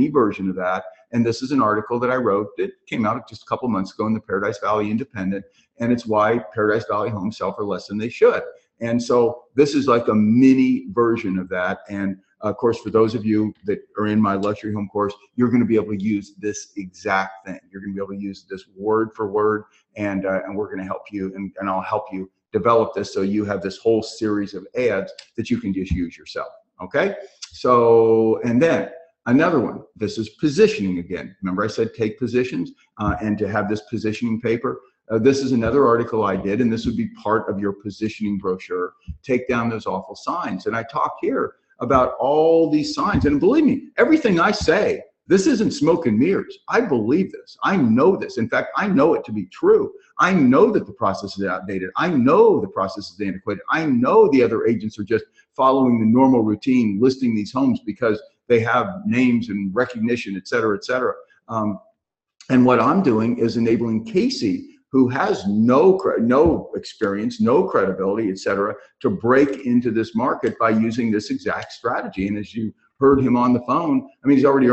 version of that, and this is an article that I wrote that came out just a couple months ago in the Paradise Valley Independent, and it's why Paradise Valley homes sell for less than they should. And so this is like a mini version of that, and of course, for those of you that are in my luxury home course, you're going to be able to use this exact thing. You're going to be able to use this word for word, and we're going to help you, and I'll help you develop this so you have this whole series of ads that you can just use yourself. Okay? So, and then another one. This is positioning again. Remember I said take positions, and to have this positioning paper. This is another article I did, and this would be part of your positioning brochure. Take down those awful signs. And I talk here about all these signs, and believe me, everything I say, this isn't smoke and mirrors. I believe this. I know this. In fact, I know it to be true. I know that the process is outdated. I know the process is antiquated. I know the other agents are just following the normal routine, listing these homes because they have names and recognition, et cetera, et cetera. And what I'm doing is enabling Casey, who has no experience, no credibility, et cetera, to break into this market by using this exact strategy. And as you heard him on the phone, I mean, he's already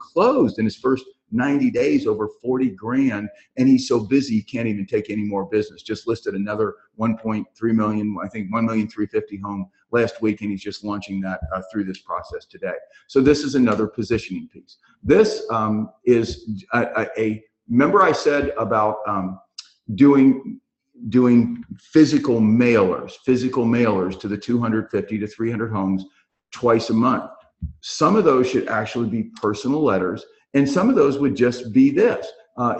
closed in his first 90 days over 40 grand, and he's so busy he can't even take any more business. Just listed another 1.3 million, I think 1,350,000 home last week, and he's just launching that through this process today. So this is another positioning piece. This is a remember I said about doing physical mailers to the 250 to 300 homes twice a month. Some of those should actually be personal letters, and some of those would just be this.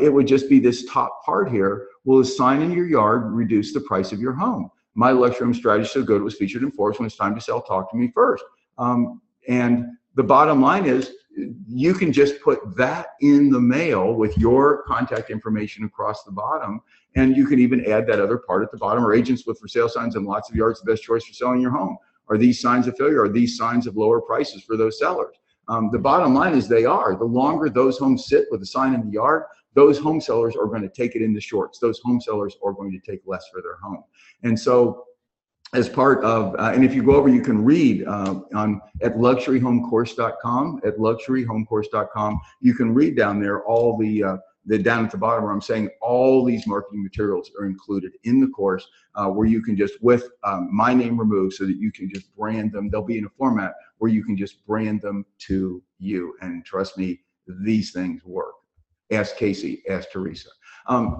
It would just be this top part here. Will a sign in your yard reduce the price of your home? My luxury home strategy is so good it was featured in Forbes. When it's time to sell, talk to me first. And the bottom line is, you can just put that in the mail with your contact information across the bottom, and you can even add that other part at the bottom. Are agents with for sale signs in lots of yards the best choice for selling your home? Are these signs of failure? Are these signs of lower prices for those sellers? The bottom line is they are. The longer those homes sit with a sign in the yard, those home sellers are going to take it in the shorts. Those home sellers are going to take less for their home. And so as part of, and if you go over, you can read at luxuryhomecourse.com, you can read down there all the the down at the bottom where I'm saying all these marketing materials are included in the course, where you can just, with my name removed, so that you can just brand them. They'll be in a format where you can just brand them to you. And trust me, these things work. Ask Casey, ask Teresa.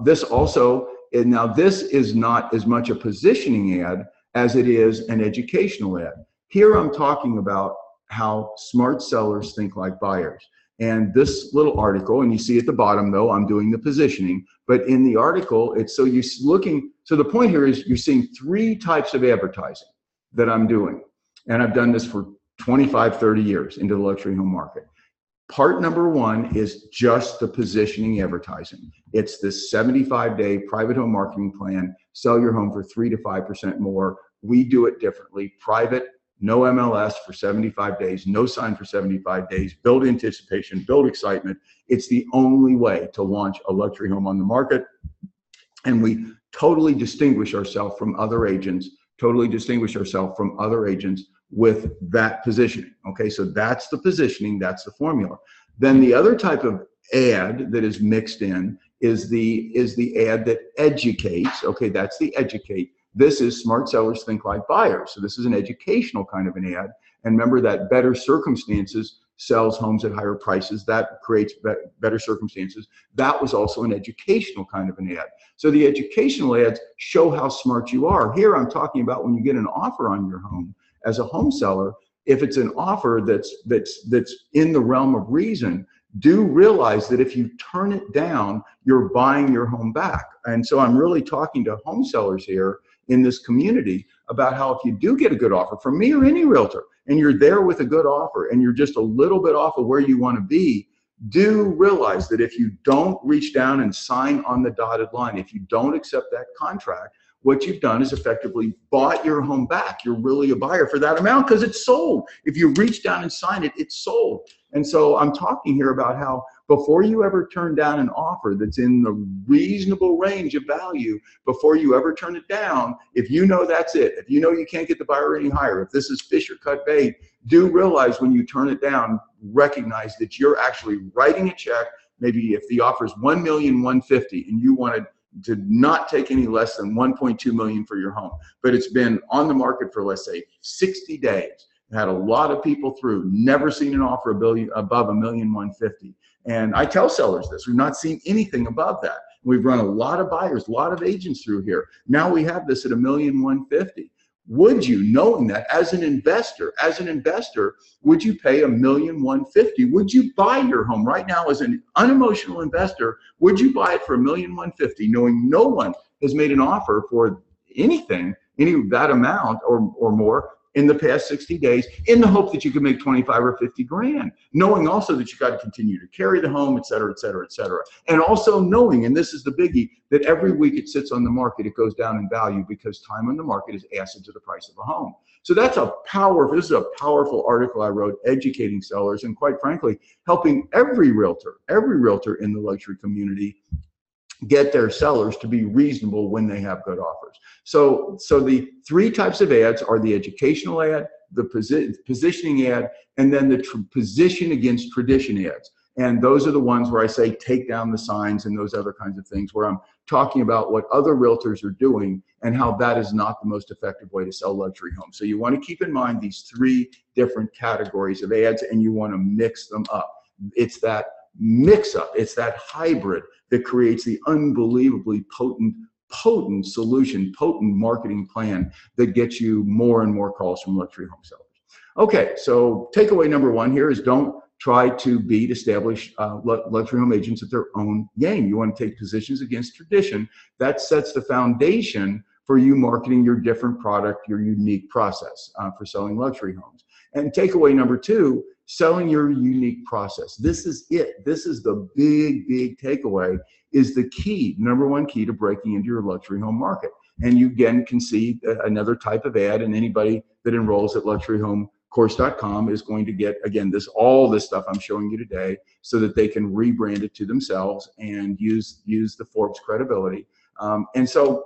This also, and now this is not as much a positioning ad as it is an educational ad. Here I'm talking about how smart sellers think like buyers. And this little article, and you see at the bottom though, I'm doing the positioning, but in the article, it's so you're looking, so the point here is you're seeing three types of advertising that I'm doing. And I've done this for 25, 30 years into the luxury home market. Part number one is just the positioning advertising. It's this 75-day private home marketing plan, sell your home for 3 to 5% more. We do it differently, private, no MLS for 75 days, no sign for 75 days, build anticipation, build excitement. It's the only way to launch a luxury home on the market. And we totally distinguish ourselves from other agents, with that positioning. Okay, so that's the positioning, that's the formula. Then the other type of ad that is mixed in is the ad that educates. Okay, that's the educate. This is smart sellers think like buyers. So this is an educational kind of an ad. And remember that Better Circumstances sells homes at higher prices. That creates better circumstances. That was also an educational kind of an ad. So the educational ads show how smart you are. Here I'm talking about when you get an offer on your home as a home seller, if it's an offer that's in the realm of reason, do realize that if you turn it down, you're buying your home back. And so I'm really talking to home sellers here in this community about how if you do get a good offer from me or any realtor, and you're there with a good offer and you're just a little bit off of where you want to be, do realize that if you don't reach down and sign on the dotted line, if you don't accept that contract, what you've done is effectively bought your home back. You're really a buyer for that amount because it's sold. If you reach down and sign it, it's sold. And so I'm talking here about how before you ever turn down an offer that's in the reasonable range of value, before you ever turn it down, if you know that's it, if you know you can't get the buyer any higher, if this is fish or cut bait, do realize when you turn it down, recognize that you're actually writing a check. Maybe if the offer is $1,150,000 and you wanted to not take any less than $1.2 million for your home, but it's been on the market for, let's say, 60 days. Had a lot of people through, never seen an offer above $1,150,000. And I tell sellers this, we've not seen anything above that. We've run a lot of buyers, a lot of agents through here. Now we have this at $1,150,000. Would you, knowing that as an investor, would you pay $1,150,000? Would you buy your home right now as an unemotional investor? Would you buy it for $1,150,000, knowing no one has made an offer for anything, any of that amount or more in the past 60 days, in the hope that you can make 25 or 50 grand, knowing also that you got to continue to carry the home, et cetera, et cetera, et cetera. And also knowing, and this is the biggie, that every week it sits on the market, it goes down in value because time on the market is acid to the price of a home. So that's this is a powerful article I wrote, educating sellers and quite frankly, helping every realtor in the luxury community get their sellers to be reasonable when they have good offers. So the three types of ads are the educational ad, the positioning ad, and then the position against tradition ads. And those are the ones where I say take down the signs and those other kinds of things, where I'm talking about what other realtors are doing and how that is not the most effective way to sell luxury homes. So you want to keep in mind these three different categories of ads and you want to mix them up. It's that mix up, it's that hybrid that creates the unbelievably potent solution, potent marketing plan that gets you more and more calls from luxury home sellers. Okay, so takeaway number one here is don't try to beat established luxury home agents at their own game. You want to take positions against tradition. That sets the foundation for you marketing your different product, your unique process for selling luxury homes. And takeaway number two, selling your unique process. This is it. This is the big takeaway, is the key, number one key to breaking into your luxury home market. And you again can see another type of ad, and anybody that enrolls at luxuryhomecourse.com is going to get, again, all this stuff I'm showing you today so that they can rebrand it to themselves and use the Forbes credibility. And so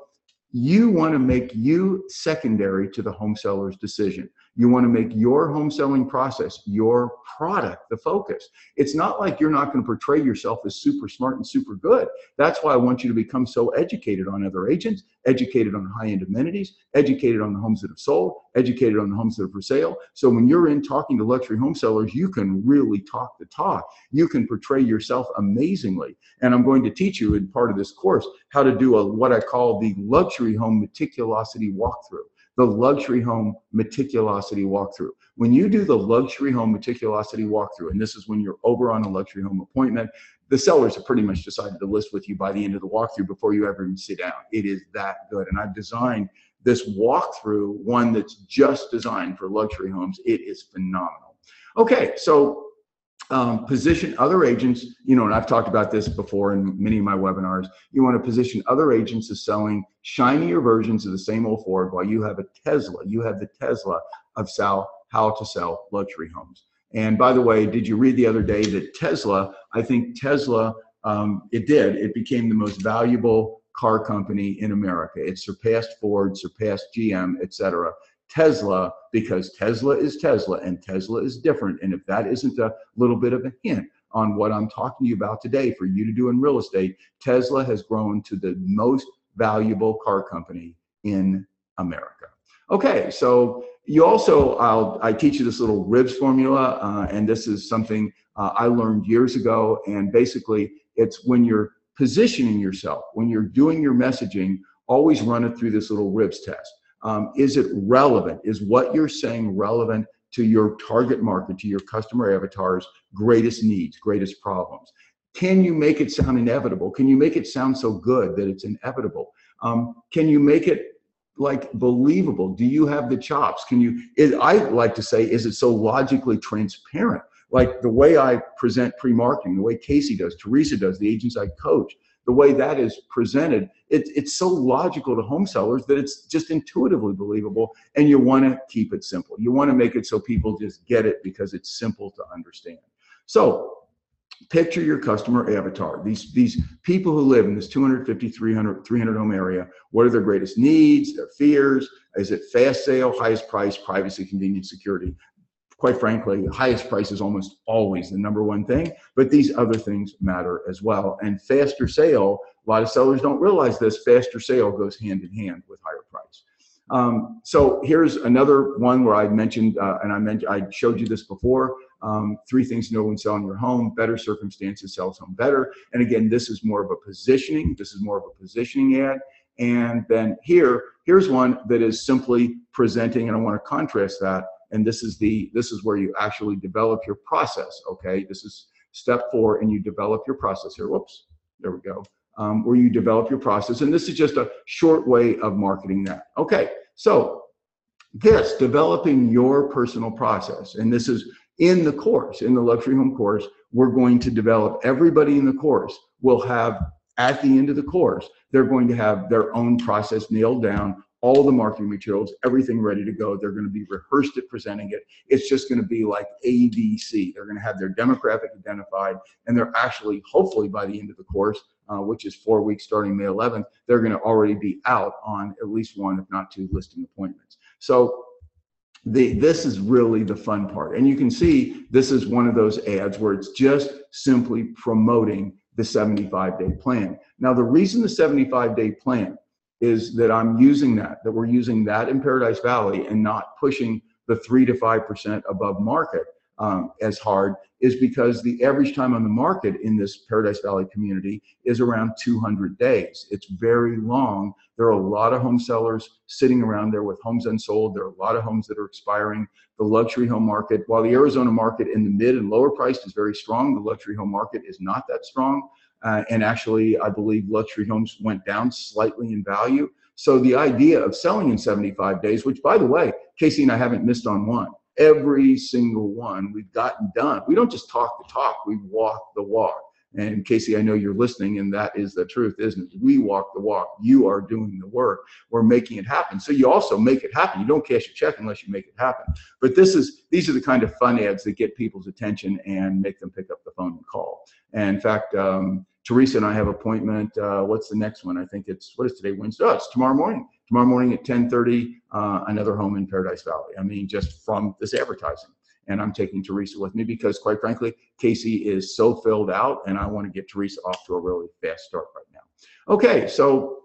you want to make you secondary to the home seller's decision. You want to make your home selling process, your product, the focus. It's not like you're not going to portray yourself as super smart and super good. That's why I want you to become so educated on other agents, educated on high-end amenities, educated on the homes that have sold, educated on the homes that are for sale. So when you're in talking to luxury home sellers, you can really talk the talk. You can portray yourself amazingly. And I'm going to teach you in part of this course how to do a, what I call the luxury home meticulosity walkthrough. The luxury home meticulosity walkthrough. When you do the luxury home meticulosity walkthrough, and this is when you're over on a luxury home appointment, the sellers have pretty much decided to list with you by the end of the walkthrough before you ever even sit down. It is that good. And I've designed this walkthrough, one that's just designed for luxury homes. It is phenomenal. Okay, so position other agents, you know, and I've talked about this before in many of my webinars, you want to position other agents as selling shinier versions of the same old Ford while you have a Tesla. You have the Tesla of how to sell luxury homes. And by the way, did you read the other day that Tesla, I think Tesla, it became the most valuable car company in America. It surpassed Ford, surpassed GM, etc. Tesla, because Tesla is Tesla and Tesla is different. And if that isn't a little bit of a hint on what I'm talking to you about today for you to do in real estate, Tesla has grown to the most valuable car company in America. Okay, so you also, I teach you this little ribs formula, and this is something I learned years ago. And basically, it's when you're positioning yourself, when you're doing your messaging, always run it through this little ribs test. Is it relevant? Is what you're saying relevant to your target market, to your customer avatar's greatest needs, greatest problems? Can you make it sound inevitable? Can you make it sound so good that it's inevitable? Can you make it like believable? Do you have the chops? Can you, I like to say, is it so logically transparent? Like the way I present pre-marketing, the way Casey does, Teresa does, the agents I coach, the way that is presented, it's so logical to home sellers that it's just intuitively believable, and you want to keep it simple. You want to make it so people just get it because it's simple to understand. So picture your customer avatar, these people who live in this 250, 300 home area. What are their greatest needs, their fears? Is it fast sale, highest price, privacy, convenience, security? Quite frankly, highest price is almost always the number one thing, but these other things matter as well. And faster sale, a lot of sellers don't realize this, faster sale goes hand in hand with higher price. So here's another one where I mentioned, I showed you this before, three things to know when selling your home: better circumstances sells home better. And again, this is more of a positioning. This is more of a positioning ad. And then here's one that is simply presenting, and I want to contrast that. And this is where you actually develop your process, okay? This is step 4, and you develop your process here. Whoops, there we go. Where you develop your process. And this is just a short way of marketing that. Okay, so this, developing your personal process. And this is in the course, in the Luxury Home course, we're going to develop, everybody in the course will have, at the end of the course, they're going to have their own process nailed down, all the marketing materials, everything ready to go. They're going to be rehearsed at presenting it. It's just going to be like ABC. They're going to have their demographic identified, and they're actually, hopefully by the end of the course, which is 4 weeks starting May 11th, they're going to already be out on at least one, if not two, listing appointments. So this is really the fun part. And you can see this is one of those ads where it's just simply promoting the 75-day plan. Now, the reason the 75-day plan is that I'm using that we're using that in Paradise Valley and not pushing the 3 to 5% above market as hard, is because the average time on the market in this Paradise Valley community is around 200 days. It's very long. There are a lot of home sellers sitting around there with homes unsold. There are a lot of homes that are expiring. The luxury home market, while the Arizona market in the mid and lower priced is very strong, the luxury home market is not that strong. And actually, I believe luxury homes went down slightly in value. So the idea of selling in 75 days, which, by the way, Casey and I haven't missed on one. Every single one we've gotten done. We don't just talk the talk, we walk the walk. And Casey, I know you're listening, and that is the truth, isn't it? We walk the walk. You are doing the work. We're making it happen. So you also make it happen. You don't cash a check unless you make it happen. But these are the kind of fun ads that get people's attention and make them pick up the phone and call. And in fact, Teresa and I have an appointment. What's the next one? I think it's, what is today, Wednesday? Oh, it's tomorrow morning. Tomorrow morning at 10:30, another home in Paradise Valley. I mean, just from this advertising. And I'm taking Teresa with me because, quite frankly, Casey is so filled out, and I want to get Teresa off to a really fast start right now. Okay, so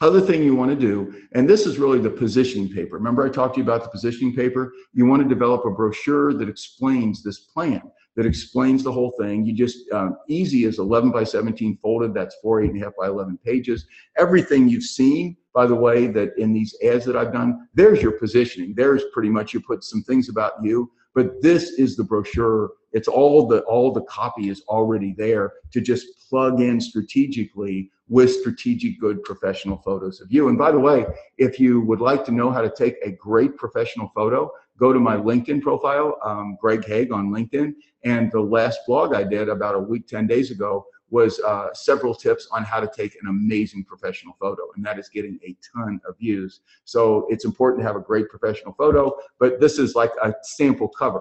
other thing you want to do, and this is really the positioning paper. Remember I talked to you about the positioning paper? You want to develop a brochure that explains this plan, that explains the whole thing. You just, easy is 11 by 17 folded. That's 4 8.5 by 11 pages. Everything you've seen, by the way, that in these ads that I've done, there's your positioning. There's pretty much, you put some things about you, but this is the brochure. It's all the copy is already there to just plug in strategically with strategic good professional photos of you. And by the way, if you would like to know how to take a great professional photo, go to my LinkedIn profile, Greg Hague on LinkedIn. And the last blog I did about a week, 10 days ago, was several tips on how to take an amazing professional photo, and that is getting a ton of views. So it's important to have a great professional photo, but this is like a sample cover.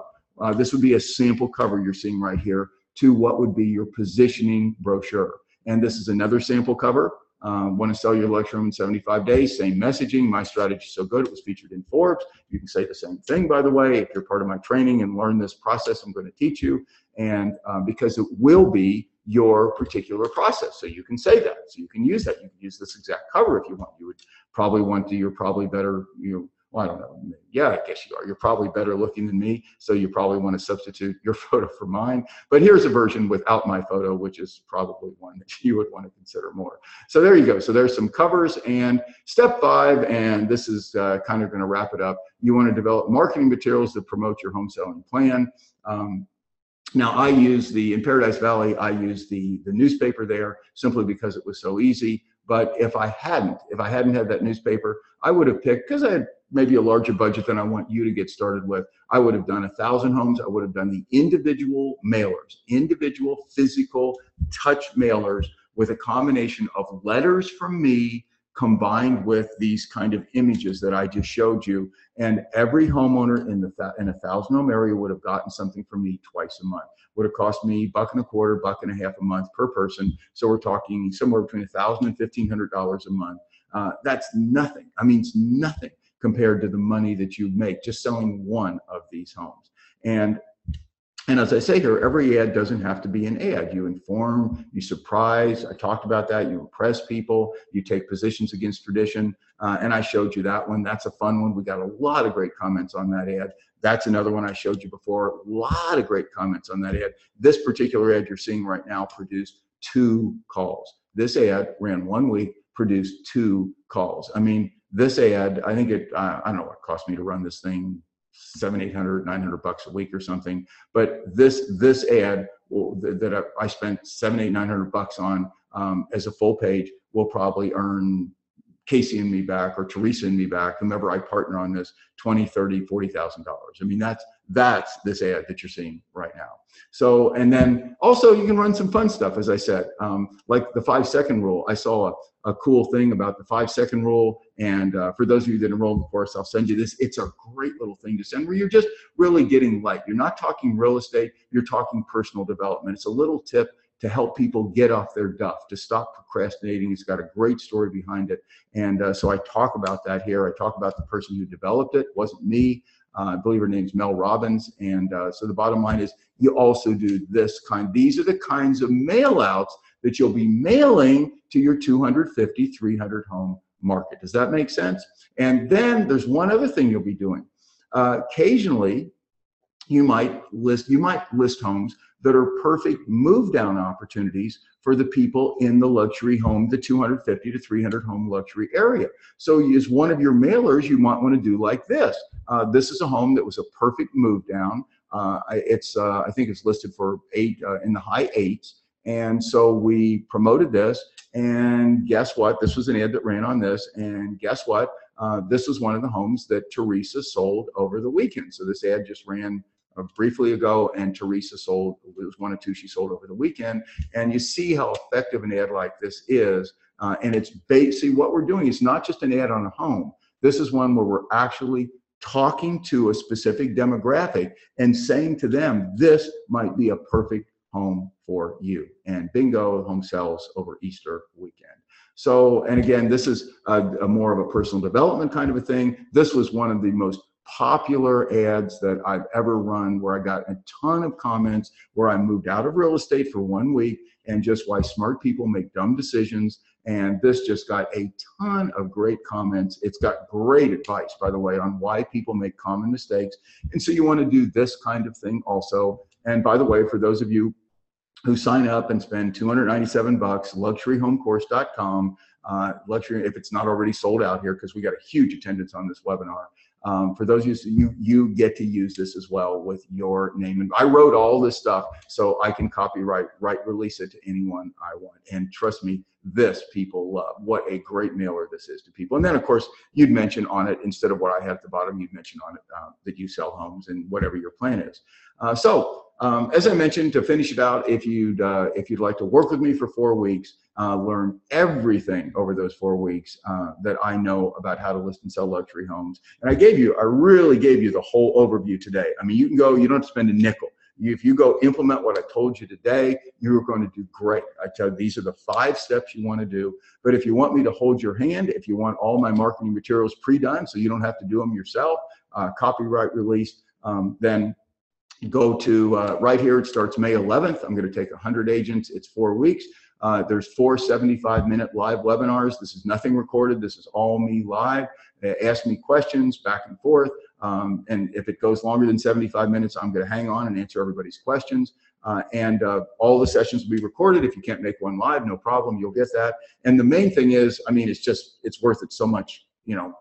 This would be a sample cover you're seeing right here to what would be your positioning brochure. And this is another sample cover. Want to sell your luxury home in 75 days, same messaging, my strategy is so good, it was featured in Forbes. You can say the same thing, by the way, if you're part of my training and learn this process I'm going to teach you, and because it will be your particular process. So you can say that, so you can use that. You can use this exact cover if you want. You would probably want to, you're probably better, you know, well, I don't know. Yeah, I guess you are. You're probably better looking than me, so you probably want to substitute your photo for mine. But here's a version without my photo, which is probably one that you would want to consider more. So there you go. So there's some covers. And step 5, and this is kind of going to wrap it up, you want to develop marketing materials that promote your home selling plan. Now I use the, in Paradise Valley, I use the newspaper there simply because it was so easy. But if I hadn't had that newspaper, I would have picked, because I had maybe a larger budget than I want you to get started with, I would have done 1,000 homes. I would have done the individual mailers, individual physical touch mailers with a combination of letters from me combined with these kind of images that I just showed you. And every homeowner in a 1,000 home area would have gotten something from me twice a month. Would have cost me $1.25, $1.50 a month per person. So we're talking somewhere between $1,000 and $1,500 a month. That's nothing. I mean, it's nothing compared to the money that you make just selling one of these homes. And as I say here, every ad doesn't have to be an ad. You inform, you surprise. I talked about that. You impress people. You take positions against tradition. And I showed you that one. That's a fun one. We got a lot of great comments on that ad. That's another one I showed you before. A lot of great comments on that ad. This particular ad you're seeing right now produced 2 calls. This ad ran 1 week, produced 2 calls. I mean, this ad, I think it, I don't know what it cost me to run this thing, $700, $800, $900 a week or something. But this ad that I spent $700, $800, $900 on as a full page will probably earn Casey and me back, or Teresa and me back, whomever I partner on this, $20,000, $30,000, $40,000. I mean, that's this ad that you're seeing right now. So, and then also you can run some fun stuff, as I said, like the 5-second rule. I saw a cool thing about the 5-second rule. And for those of you that enroll in the course, I'll send you this. It's a great little thing to send where you're just really getting light. You're not talking real estate, you're talking personal development. It's a little tip to help people get off their duff, to stop procrastinating. It's got a great story behind it. And so I talk about that here. I talk about the person who developed it. It wasn't me. I believe her name's Mel Robbins. And so the bottom line is you also do this kind. These are the kinds of mail outs that you'll be mailing to your 250, 300 home market. Does that make sense? And then there's one other thing you'll be doing. Occasionally, you might list homes that are perfect move down opportunities for the people in the luxury home, the 250 to 300 home luxury area. So as one of your mailers, you might want to do like this. This is a home that was a perfect move down. I think it's listed for in the high 8s. And so we promoted this, and guess what? This was an ad that ran on this, and guess what? This was one of the homes that Teresa sold over the weekend. So this ad just ran briefly ago, and Teresa sold, it was 1 or 2 she sold over the weekend. And you see how effective an ad like this is. And it's basically what we're doing. It's not just an ad on a home. This is one where we're actually talking to a specific demographic and saying to them, this might be a perfect home for you. And bingo, home sells over Easter weekend. So, and again, this is a more of a personal development kind of a thing. This was one of the most popular ads that I've ever run, where I got a ton of comments, where I moved out of real estate for 1 week, and just why smart people make dumb decisions. And this just got a ton of great comments. It's got great advice, by the way, on why people make common mistakes. And so you want to do this kind of thing also. And by the way, for those of you who sign up and spend $297, luxuryhomecourse.com, luxury, if it's not already sold out here, because we got a huge attendance on this webinar. For those of you, you get to use this as well with your name. And I wrote all this stuff, so I can copyright, release it to anyone I want. And trust me, this people love. What a great mailer this is to people. And then, of course, you'd mention on it, instead of what I had at the bottom, you'd mention on it that you sell homes and whatever your plan is. As I mentioned, to finish it out, if you'd like to work with me for 4 weeks, learn everything over those 4 weeks that I know about how to list and sell luxury homes. And I really gave you the whole overview today. I mean, you can go, you don't have to spend a nickel. If you go implement what I told you today, you're going to do great. I tell you, these are the 5 steps you want to do. But if you want me to hold your hand, if you want all my marketing materials pre-done so you don't have to do them yourself, copyright released, then go to right here. It starts May 11th. I'm going to take 100 agents. It's 4 weeks. There's 4 75-minute live webinars. This is nothing recorded. This is all me live. Ask me questions back and forth. And if it goes longer than 75 minutes, I'm going to hang on and answer everybody's questions. All the sessions will be recorded. If you can't make one live, no problem. You'll get that. And the main thing is, I mean, it's just, it's worth it so much. You know,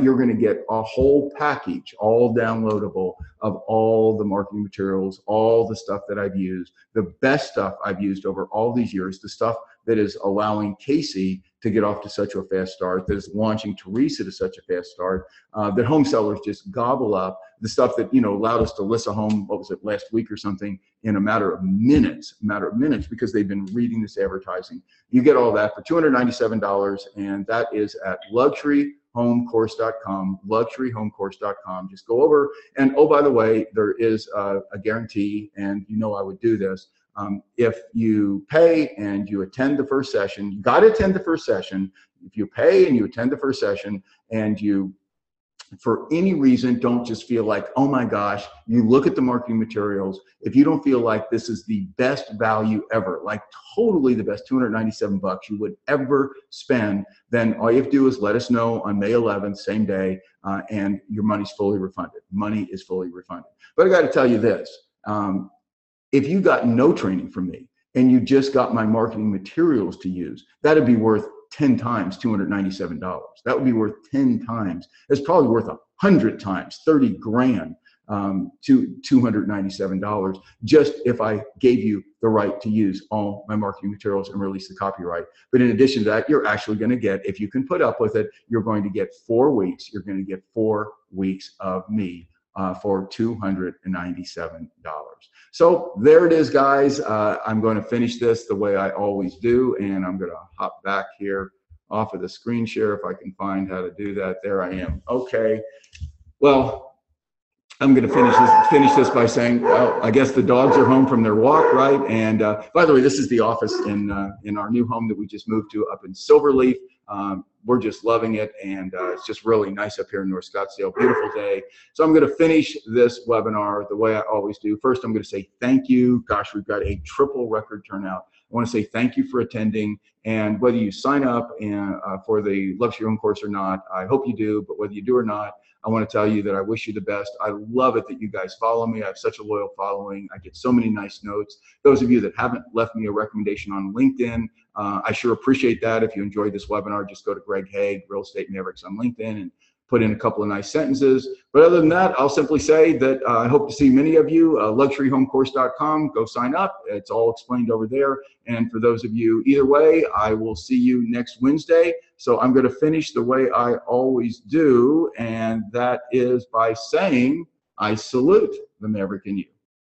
you're going to get a whole package, all downloadable, of all the marketing materials, all the stuff that I've used, the best stuff I've used over all these years, the stuff that is allowing Casey to get off to such a fast start, that is launching Teresa to such a fast start, that home sellers just gobble up, the stuff that, you know, allowed us to list a home, what was it, last week or something, in a matter of minutes, because they've been reading this advertising. You get all that for $297, and that is at luxuryhomecourse.com, luxuryhomecourse.com. Just go over, and oh, by the way, there is a guarantee, and you know I would do this. If you pay and you attend the first session, you got to attend the first session. If you pay and you attend the first session and you, for any reason, don't just feel like, oh my gosh, you look at the marketing materials. If you don't feel like this is the best value ever, like totally the best $297 you would ever spend, then all you have to do is let us know on May 11th, same day, and your money's fully refunded. Money is fully refunded. But I got to tell you this. If you got no training from me and you just got my marketing materials to use, that'd be worth 10 times $297. That would be worth 10 times. It's probably worth 100 times, 30 grand to $297, just if I gave you the right to use all my marketing materials and release the copyright. But in addition to that, you're actually going to get, if you can put up with it, you're going to get 4 weeks. You're going to get 4 weeks of me. For $297. So there it is, guys. I'm going to finish this the way I always do, and I'm going to hop back here off of the screen share if I can find how to do that. There I am. Okay. Well, I'm going to finish this by saying, well, I guess the dogs are home from their walk, right? And by the way, this is the office in our new home that we just moved to up in Silverleaf. We're just loving it, and it's just really nice up here in North Scottsdale. Beautiful day. So I'm going to finish this webinar the way I always do. First, I'm going to say thank you. Gosh, we've got a triple record turnout. I want to say thank you for attending, and whether you sign up and, for the Luxury Home Course or not, I hope you do, but whether you do or not, I want to tell you that I wish you the best. I love it that you guys follow me. I have such a loyal following. I get so many nice notes. Those of you that haven't left me a recommendation on LinkedIn, I sure appreciate that. If you enjoyed this webinar, just go to Greg Hague, Real Estate Mavericks on LinkedIn, and put in a couple of nice sentences. But other than that, I'll simply say that I hope to see many of you. Luxuryhomecourse.com, go sign up. It's all explained over there. And for those of you, either way, I will see you next Wednesday. So I'm going to finish the way I always do, and that is by saying I salute the Maverick in you.